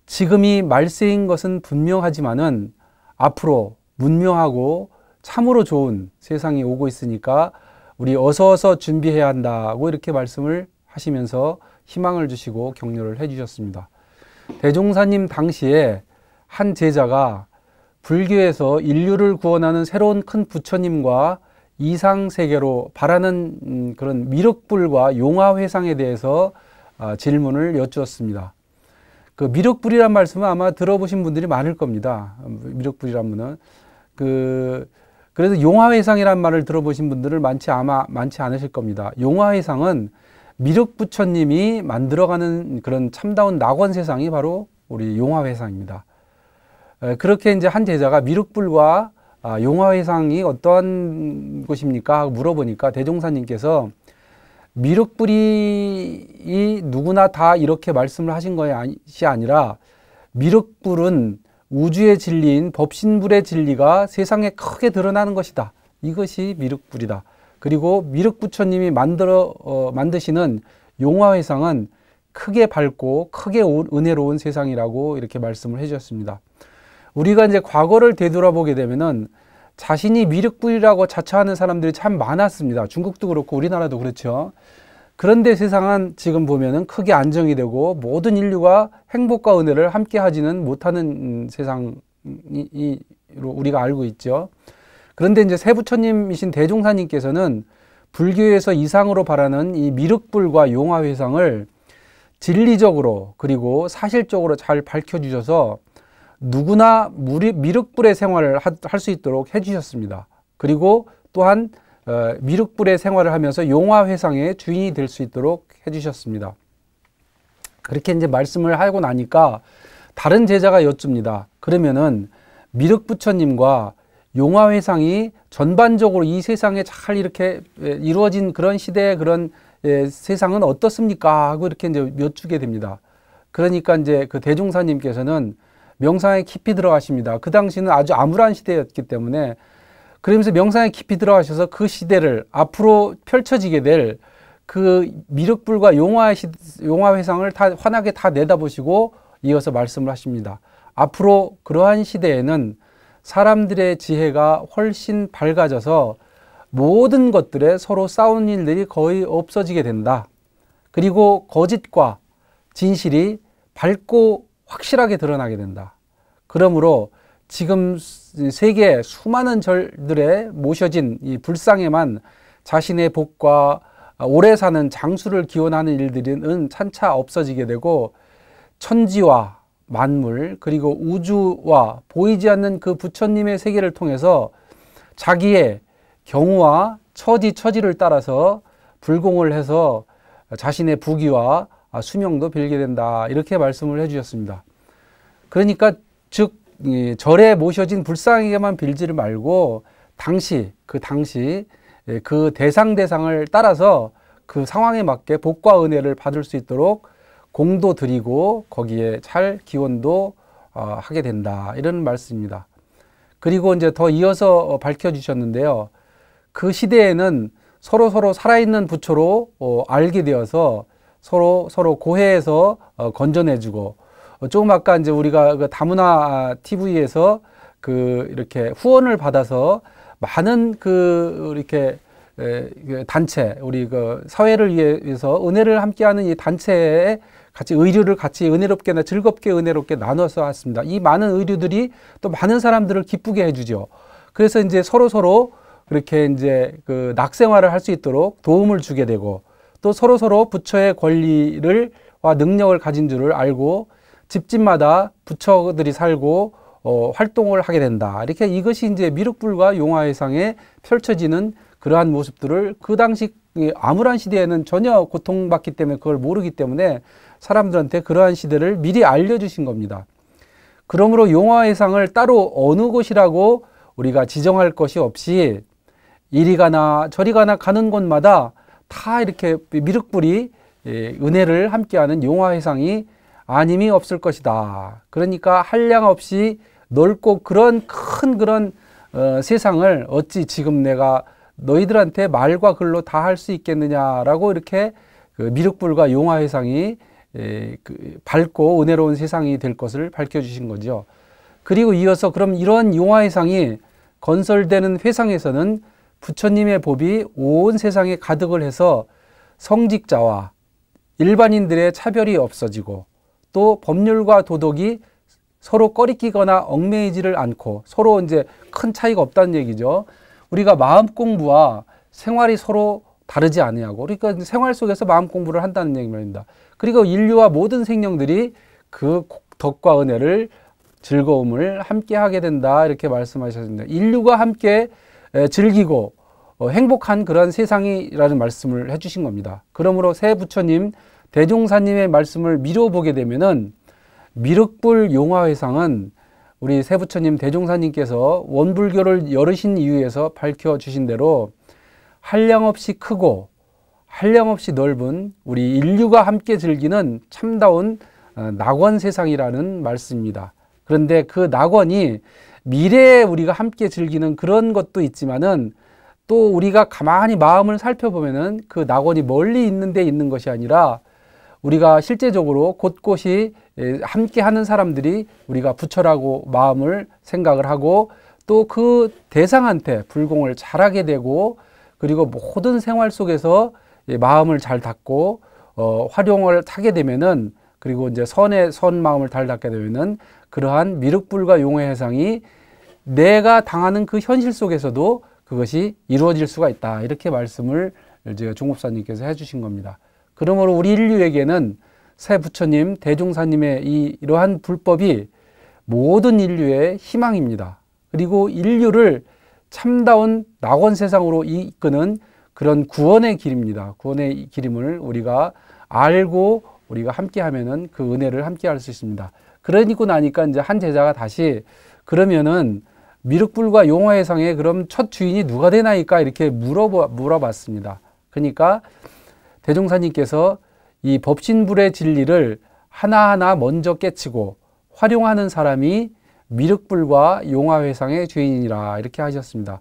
지금이 말세인 것은 분명하지만은 앞으로 문명하고 참으로 좋은 세상이 오고 있으니까 우리 어서 어서 준비해야 한다고 이렇게 말씀을 하시면서 희망을 주시고 격려를 해주셨습니다. 대종사님 당시에 한 제자가 불교에서 인류를 구원하는 새로운 큰 부처님과 이상세계로 바라는 그런 미륵불과 용화회상에 대해서 질문을 여쭈었습니다. 그 미륵불이란 말씀은 아마 들어보신 분들이 많을 겁니다. 미륵불이란 분은 그 그래서 용화회상이란 말을 들어보신 분들은 많지 아마 많지 않으실 겁니다. 용화회상은 미륵부처님이 만들어가는 그런 참다운 낙원 세상이 바로 우리 용화회상입니다. 그렇게 이제 한 제자가 미륵불과 용화회상이 어떠한 곳입니까? 하고 물어보니까 대종사님께서 미륵불이 누구나 다 이렇게 말씀을 하신 것이 아니라 미륵불은 우주의 진리인 법신불의 진리가 세상에 크게 드러나는 것이다. 이것이 미륵불이다. 그리고 미륵부처님이 만들어 어, 만드시는 용화회상은 크게 밝고 크게 은혜로운 세상이라고 이렇게 말씀을 해주셨습니다. 우리가 이제 과거를 되돌아보게 되면은 자신이 미륵불이라고 자처하는 사람들이 참 많았습니다. 중국도 그렇고 우리나라도 그렇죠. 그런데 세상은 지금 보면은 크게 안정이 되고 모든 인류가 행복과 은혜를 함께 하지는 못하는 세상으로 우리가 알고 있죠. 그런데 이제 세부처님이신 대종사님께서는 불교에서 이상으로 바라는 이 미륵불과 용화회상을 진리적으로 그리고 사실적으로 잘 밝혀주셔서 누구나 미륵불의 생활을 할 수 있도록 해주셨습니다. 그리고 또한 미륵불의 생활을 하면서 용화회상의 주인이 될 수 있도록 해주셨습니다. 그렇게 이제 말씀을 하고 나니까 다른 제자가 여쭙니다. 그러면은 미륵부처님과 용화회상이 전반적으로 이 세상에 잘 이렇게 이루어진 그런 시대의 그런 세상은 어떻습니까? 하고 이렇게 이제 여쭈게 됩니다. 그러니까 이제 그 대종사님께서는 명상에 깊이 들어가십니다. 그 당시는 아주 암울한 시대였기 때문에 그러면서 명상에 깊이 들어가셔서 그 시대를 앞으로 펼쳐지게 될 그 미륵불과 용화 용화회상을 다 환하게 다 내다보시고 이어서 말씀을 하십니다. 앞으로 그러한 시대에는 사람들의 지혜가 훨씬 밝아져서 모든 것들에 서로 싸우는 일들이 거의 없어지게 된다. 그리고 거짓과 진실이 밝고 확실하게 드러나게 된다. 그러므로 지금 세계 수많은 절들에 모셔진 이 불상에만 자신의 복과 오래 사는 장수를 기원하는 일들은 차차 없어지게 되고 천지와 만물 그리고 우주와 보이지 않는 그 부처님의 세계를 통해서 자기의 경우와 처지 처지를 따라서 불공을 해서 자신의 부귀와 수명도 빌게 된다. 이렇게 말씀을 해주셨습니다. 그러니까 즉 이 절에 모셔진 불상에게만 빌지를 말고 당시 그 당시 그 대상 대상을 따라서 그 상황에 맞게 복과 은혜를 받을 수 있도록 공도 드리고 거기에 잘 기원도 어, 하게 된다. 이런 말씀입니다. 그리고 이제 더 이어서 밝혀주셨는데요. 그 시대에는 서로 서로 살아있는 부처로 어, 알게 되어서 서로 서로 고해에서 어, 건져내주고 조금 아까 이제 우리가 그 다문화티비에서 그 이렇게 후원을 받아서 많은 그 이렇게 단체, 우리 그 사회를 위해서 은혜를 함께하는 이 단체에 같이 의류를 같이 은혜롭게나 즐겁게 은혜롭게 나눠서 왔습니다. 이 많은 의류들이 또 많은 사람들을 기쁘게 해주죠. 그래서 이제 서로 서로 그렇게 이제 그 낙생활을 할 수 있도록 도움을 주게 되고 또 서로 서로 부처의 권리를 와 능력을 가진 줄을 알고 집집마다 부처들이 살고 어, 활동을 하게 된다. 이렇게 이것이 이제 미륵불과 용화회상에 펼쳐지는 그러한 모습들을 그 당시 암울한 시대에는 전혀 고통받기 때문에 그걸 모르기 때문에 사람들한테 그러한 시대를 미리 알려주신 겁니다. 그러므로 용화회상을 따로 어느 곳이라고 우리가 지정할 것이 없이 이리 가나 저리 가나 가는 곳마다 다 이렇게 미륵불이 예, 은혜를 함께하는 용화회상이 아님이 없을 것이다. 그러니까 한량 없이 넓고 그런 큰 그런 어, 세상을 어찌 지금 내가 너희들한테 말과 글로 다 할 수 있겠느냐라고 이렇게 그 미륵불과 용화회상이 예, 그 밝고 은혜로운 세상이 될 것을 밝혀주신 거죠. 그리고 이어서 그럼 이런 용화회상이 건설되는 회상에서는 부처님의 법이 온 세상에 가득을 해서 성직자와 일반인들의 차별이 없어지고 또 법률과 도덕이 서로 꺼리끼거나 얽매이지를 않고 서로 이제 큰 차이가 없다는 얘기죠. 우리가 마음 공부와 생활이 서로 다르지 아니하고 그러니까 생활 속에서 마음 공부를 한다는 얘기입니다. 그리고 인류와 모든 생명들이 그 덕과 은혜를 즐거움을 함께 하게 된다 이렇게 말씀하셨습니다. 인류가 함께 즐기고 행복한 그런 세상이라는 말씀을 해주신 겁니다. 그러므로 새 부처님 대종사님의 말씀을 미뤄보게 되면은 미륵불 용화회상은 우리 새 부처님 대종사님께서 원불교를 열으신 이유에서 밝혀주신 대로 한량없이 크고 한량없이 넓은 우리 인류가 함께 즐기는 참다운 낙원 세상이라는 말씀입니다. 그런데 그 낙원이 미래에 우리가 함께 즐기는 그런 것도 있지만은 또 우리가 가만히 마음을 살펴보면은 그 낙원이 멀리 있는 데 있는 것이 아니라 우리가 실제적으로 곳곳이 함께 하는 사람들이 우리가 부처라고 마음을 생각을 하고 또 그 대상한테 불공을 잘하게 되고 그리고 모든 생활 속에서 마음을 잘 닦고 어, 활용을 하게 되면은 그리고 이제 선의 선 마음을 잘 닦게 되면은 그러한 미륵불과 용화회상이 내가 당하는 그 현실 속에서도 그것이 이루어질 수가 있다 이렇게 말씀을 이제 종법사님께서 해주신 겁니다. 그러므로 우리 인류에게는 새 부처님 대종사님의 이 이러한 불법이 모든 인류의 희망입니다. 그리고 인류를 참다운 낙원 세상으로 이끄는 그런 구원의 길입니다. 구원의 길임을 우리가 알고 우리가 함께하면은 그 은혜를 함께할 수 있습니다. 그러니까 나니까 이제 한 제자가 다시 그러면은 미륵불과 용화회상의 그럼 첫 주인이 누가 되나이까 이렇게 물어보, 물어봤습니다. 그러니까 대종사님께서 이 법신불의 진리를 하나하나 먼저 깨치고 활용하는 사람이 미륵불과 용화회상의 주인이라 이렇게 하셨습니다.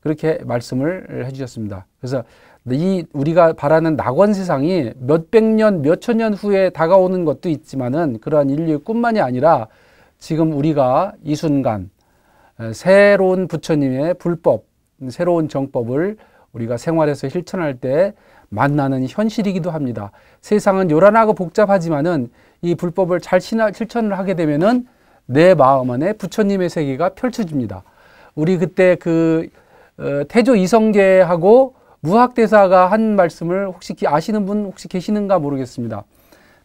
그렇게 말씀을 해주셨습니다. 그래서 이 우리가 바라는 낙원 세상이 몇백 년, 몇천 년 후에 다가오는 것도 있지만은 그러한 인류의 꿈만이 아니라 지금 우리가 이 순간 새로운 부처님의 불법, 새로운 정법을 우리가 생활에서 실천할 때 만나는 현실이기도 합니다. 세상은 요란하고 복잡하지만은 이 불법을 잘 실천을 하게 되면은 내 마음 안에 부처님의 세계가 펼쳐집니다. 우리 그때 그 태조 이성계하고 무학대사가 한 말씀을 혹시 아시는 분 혹시 계시는가 모르겠습니다.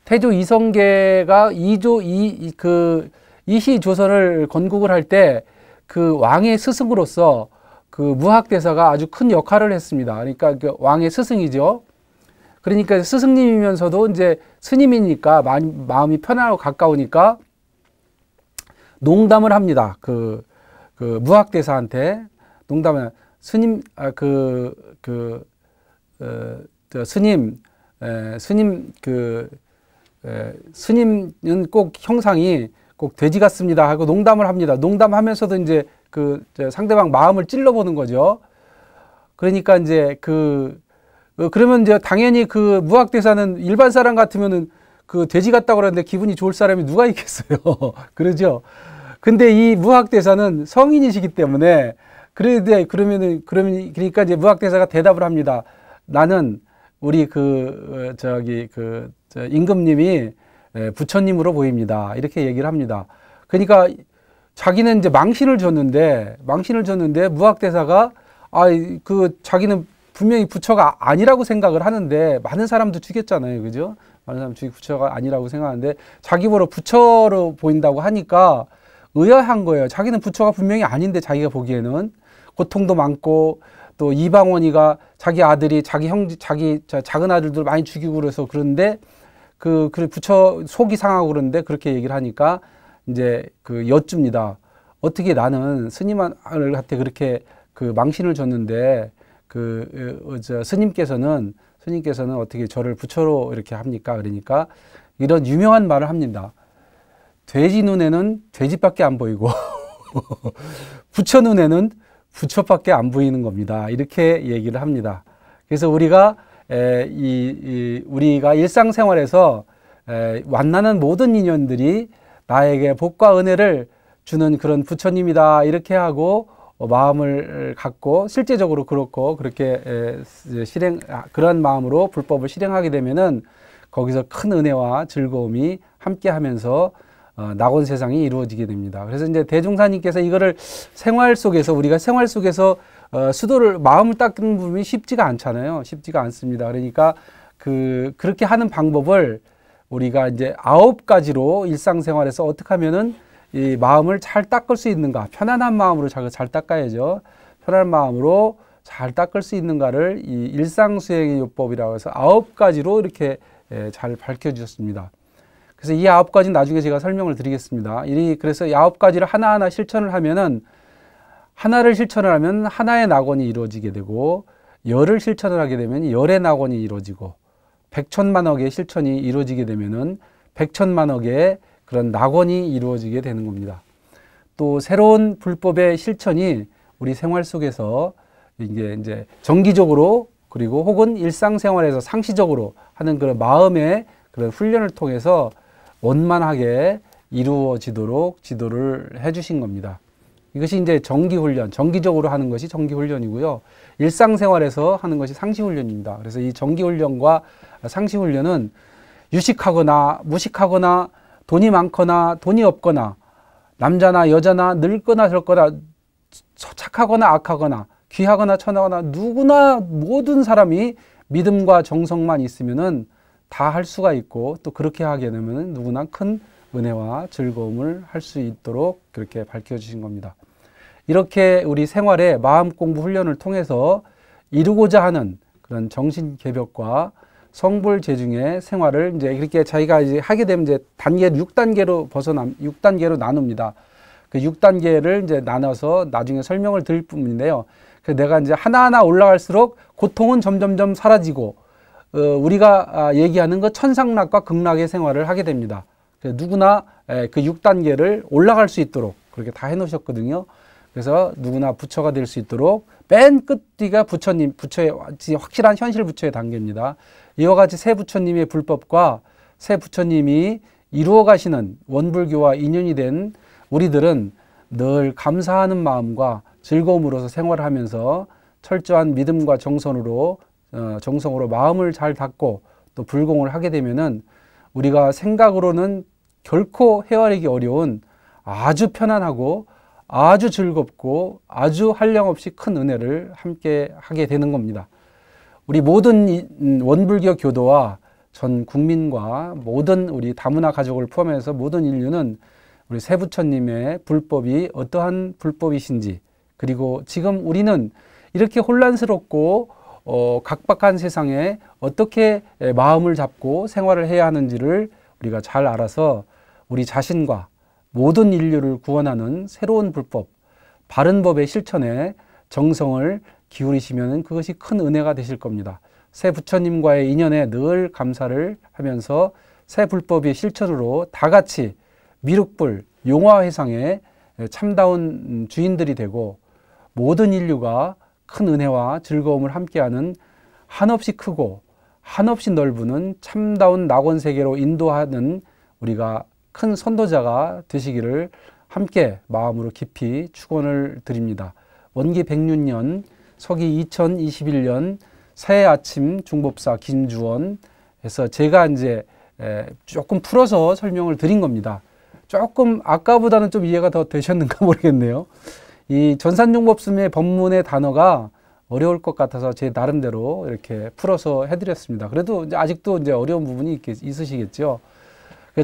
태조 이성계가 이조 이 그 이시 조선을 건국을 할 때 그 왕의 스승으로서 그 무학대사가 아주 큰 역할을 했습니다. 그러니까 그 왕의 스승이죠. 그러니까 스승님이면서도 이제 스님이니까 마음이 편안하고 가까우니까 농담을 합니다. 그, 그 무학대사한테 농담을 스님 아, 그, 그 어, 저, 스님 에, 스님 그 에, 스님은 꼭 형상이 꼭 돼지 같습니다 하고 농담을 합니다. 농담하면서도 이제 그 저, 상대방 마음을 찔러보는 거죠. 그러니까 이제 그 어, 그러면 이제 당연히 그 무학대사는 일반 사람 같으면은 그 돼지 같다고 그러는데 기분이 좋을 사람이 누가 있겠어요. 그러죠. 근데 이 무학대사는 성인이시기 때문에 그런데 그러면은 그러면 그러니까 이제 무학대사가 대답을 합니다. 나는 우리 그 저기 그 저 임금님이 부처님으로 보입니다. 이렇게 얘기를 합니다. 그러니까 자기는 이제 망신을 줬는데 망신을 줬는데 무학대사가 아 그 자기는 분명히 부처가 아니라고 생각을 하는데 많은 사람도 죽였잖아요, 그죠? 많은 사람 죽이 부처가 아니라고 생각하는데 자기 보러 부처로 보인다고 하니까. 의아한 거예요. 자기는 부처가 분명히 아닌데 자기가 보기에는 고통도 많고 또 이방원이가 자기 아들이 자기 형 자기 작은 아들들 많이 죽이고 그래서 그런데 그, 그 부처 속이 상하고 그런데 그렇게 얘기를 하니까 이제 그 여쭙니다. 어떻게 나는 스님한테 그렇게 그 망신을 줬는데 그 저 스님께서는 스님께서는 어떻게 저를 부처로 이렇게 합니까? 그러니까 이런 유명한 말을 합니다. 돼지 눈에는 돼지밖에 안 보이고 부처 눈에는 부처밖에 안 보이는 겁니다. 이렇게 얘기를 합니다. 그래서 우리가 에, 이, 이, 우리가 일상생활에서 에, 만나는 모든 인연들이 나에게 복과 은혜를 주는 그런 부처님이다 이렇게 하고 어, 마음을 갖고 실제적으로 그렇고 그렇게 에, 실행 그런 마음으로 불법을 실행하게 되면은 거기서 큰 은혜와 즐거움이 함께하면서 어, 낙원 세상이 이루어지게 됩니다. 그래서 이제 대종사님께서 이거를 생활 속에서 우리가 생활 속에서 어, 수도를 마음을 닦는 부분이 쉽지가 않잖아요. 쉽지가 않습니다. 그러니까 그 그렇게 하는 방법을 우리가 이제 아홉 가지로 일상생활에서 어떻게 하면은 이 마음을 잘 닦을 수 있는가, 편안한 마음으로 잘, 잘 닦아야죠. 편안한 마음으로 잘 닦을 수 있는가를 이 일상수행의 요법이라고 해서 아홉 가지로 이렇게 예, 잘 밝혀주셨습니다. 그래서 이 아홉 가지는 나중에 제가 설명을 드리겠습니다. 이 그래서 이 아홉 가지를 하나하나 실천을 하면은 하나를 실천을 하면 하나의 낙원이 이루어지게 되고 열을 실천을 하게 되면 열의 낙원이 이루어지고 백천만억의 실천이 이루어지게 되면은 백천만억의 그런 낙원이 이루어지게 되는 겁니다. 또 새로운 불법의 실천이 우리 생활 속에서 이게 이제 정기적으로 그리고 혹은 일상생활에서 상시적으로 하는 그런 마음의 그런 훈련을 통해서 원만하게 이루어지도록 지도를 해주신 겁니다. 이것이 이제 정기훈련, 정기적으로 하는 것이 정기훈련이고요. 일상생활에서 하는 것이 상시훈련입니다. 그래서 이 정기훈련과 상시훈련은 유식하거나 무식하거나 돈이 많거나 돈이 없거나 남자나 여자나 늙거나 젊거나 착하거나 악하거나 귀하거나 천하거나 누구나 모든 사람이 믿음과 정성만 있으면은 다 할 수가 있고 또 그렇게 하게 되면 누구나 큰 은혜와 즐거움을 할 수 있도록 그렇게 밝혀주신 겁니다. 이렇게 우리 생활의 마음 공부 훈련을 통해서 이루고자 하는 그런 정신 개벽과 성불 재중의 생활을 이제 이렇게 자기가 이제 하게 되면 이제 단계 육 단계로 벗어나 육 단계로 나눕니다. 그 육 단계를 이제 나눠서 나중에 설명을 드릴 뿐인데요. 그래서 내가 이제 하나하나 올라갈수록 고통은 점점점 사라지고 어, 우리가 얘기하는 그 천상락과 극락의 생활을 하게 됩니다. 누구나 그 육 단계를 올라갈 수 있도록 그렇게 다 해놓으셨거든요. 그래서 누구나 부처가 될 수 있도록 맨 끝뒤가 부처님, 부처의 확실한 현실 부처의 단계입니다. 이와 같이 새 부처님의 불법과 새 부처님이 이루어 가시는 원불교와 인연이 된 우리들은 늘 감사하는 마음과 즐거움으로서 생활을 하면서 철저한 믿음과 정성으로, 정성으로 마음을 잘 닦고 또 불공을 하게 되면은 우리가 생각으로는 결코 헤아리기 어려운 아주 편안하고 아주 즐겁고 아주 한량없이 큰 은혜를 함께 하게 되는 겁니다. 우리 모든 원불교 교도와 전 국민과 모든 우리 다문화 가족을 포함해서 모든 인류는 우리 새 부처님의 불법이 어떠한 불법이신지 그리고 지금 우리는 이렇게 혼란스럽고 어, 각박한 세상에 어떻게 마음을 잡고 생활을 해야 하는지를 우리가 잘 알아서 우리 자신과 모든 인류를 구원하는 새로운 불법, 바른 법의 실천에 정성을 기울이시면 그것이 큰 은혜가 되실 겁니다. 새 부처님과의 인연에 늘 감사를 하면서 새 불법의 실천으로 다 같이 미륵불, 용화회상의 참다운 주인들이 되고 모든 인류가 큰 은혜와 즐거움을 함께하는 한없이 크고 한없이 넓은 참다운 낙원 세계로 인도하는 우리가 큰 선도자가 되시기를 함께 마음으로 깊이 축원을 드립니다. 원기 백육 년 서기 이천이십일 년 새해 아침 종법사 김주원에서 제가 이제 조금 풀어서 설명을 드린 겁니다. 조금 아까보다는 좀 이해가 더 되셨는가 모르겠네요. 이 전산 종법스님의 법문의 단어가 어려울 것 같아서 제 나름대로 이렇게 풀어서 해드렸습니다. 그래도 이제 아직도 이제 어려운 부분이 있으시겠죠.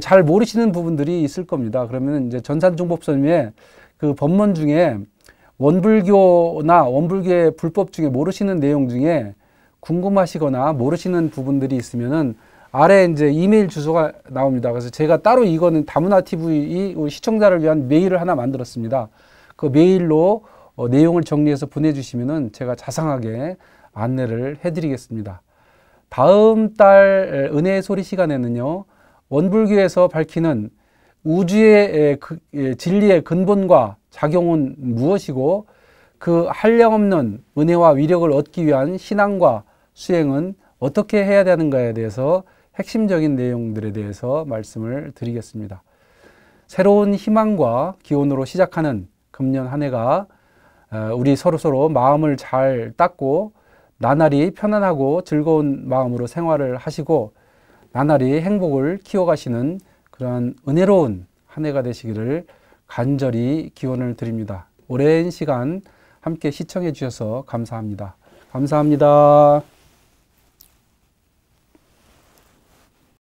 잘 모르시는 부분들이 있을 겁니다. 그러면 이제 전산 종법스님의 그 법문 중에 원불교나 원불교의 불법 중에 모르시는 내용 중에 궁금하시거나 모르시는 부분들이 있으면은 아래 이제 이메일 주소가 나옵니다. 그래서 제가 따로 이거는 다문화티비 우리 시청자를 위한 메일을 하나 만들었습니다. 그 메일로 어, 내용을 정리해서 보내주시면은 제가 자상하게 안내를 해드리겠습니다. 다음 달 은혜의 소리 시간에는요, 원불교에서 밝히는 우주의 진리의 근본과 작용은 무엇이고 그 한량없는 은혜와 위력을 얻기 위한 신앙과 수행은 어떻게 해야 되는가에 대해서 핵심적인 내용들에 대해서 말씀을 드리겠습니다. 새로운 희망과 기운으로 시작하는 금년 한 해가 우리 서로서로 마음을 잘 닦고 나날이 편안하고 즐거운 마음으로 생활을 하시고 나날이 행복을 키워가시는 그러한 은혜로운 한 해가 되시기를 간절히 기원을 드립니다. 오랜 시간 함께 시청해 주셔서 감사합니다. 감사합니다.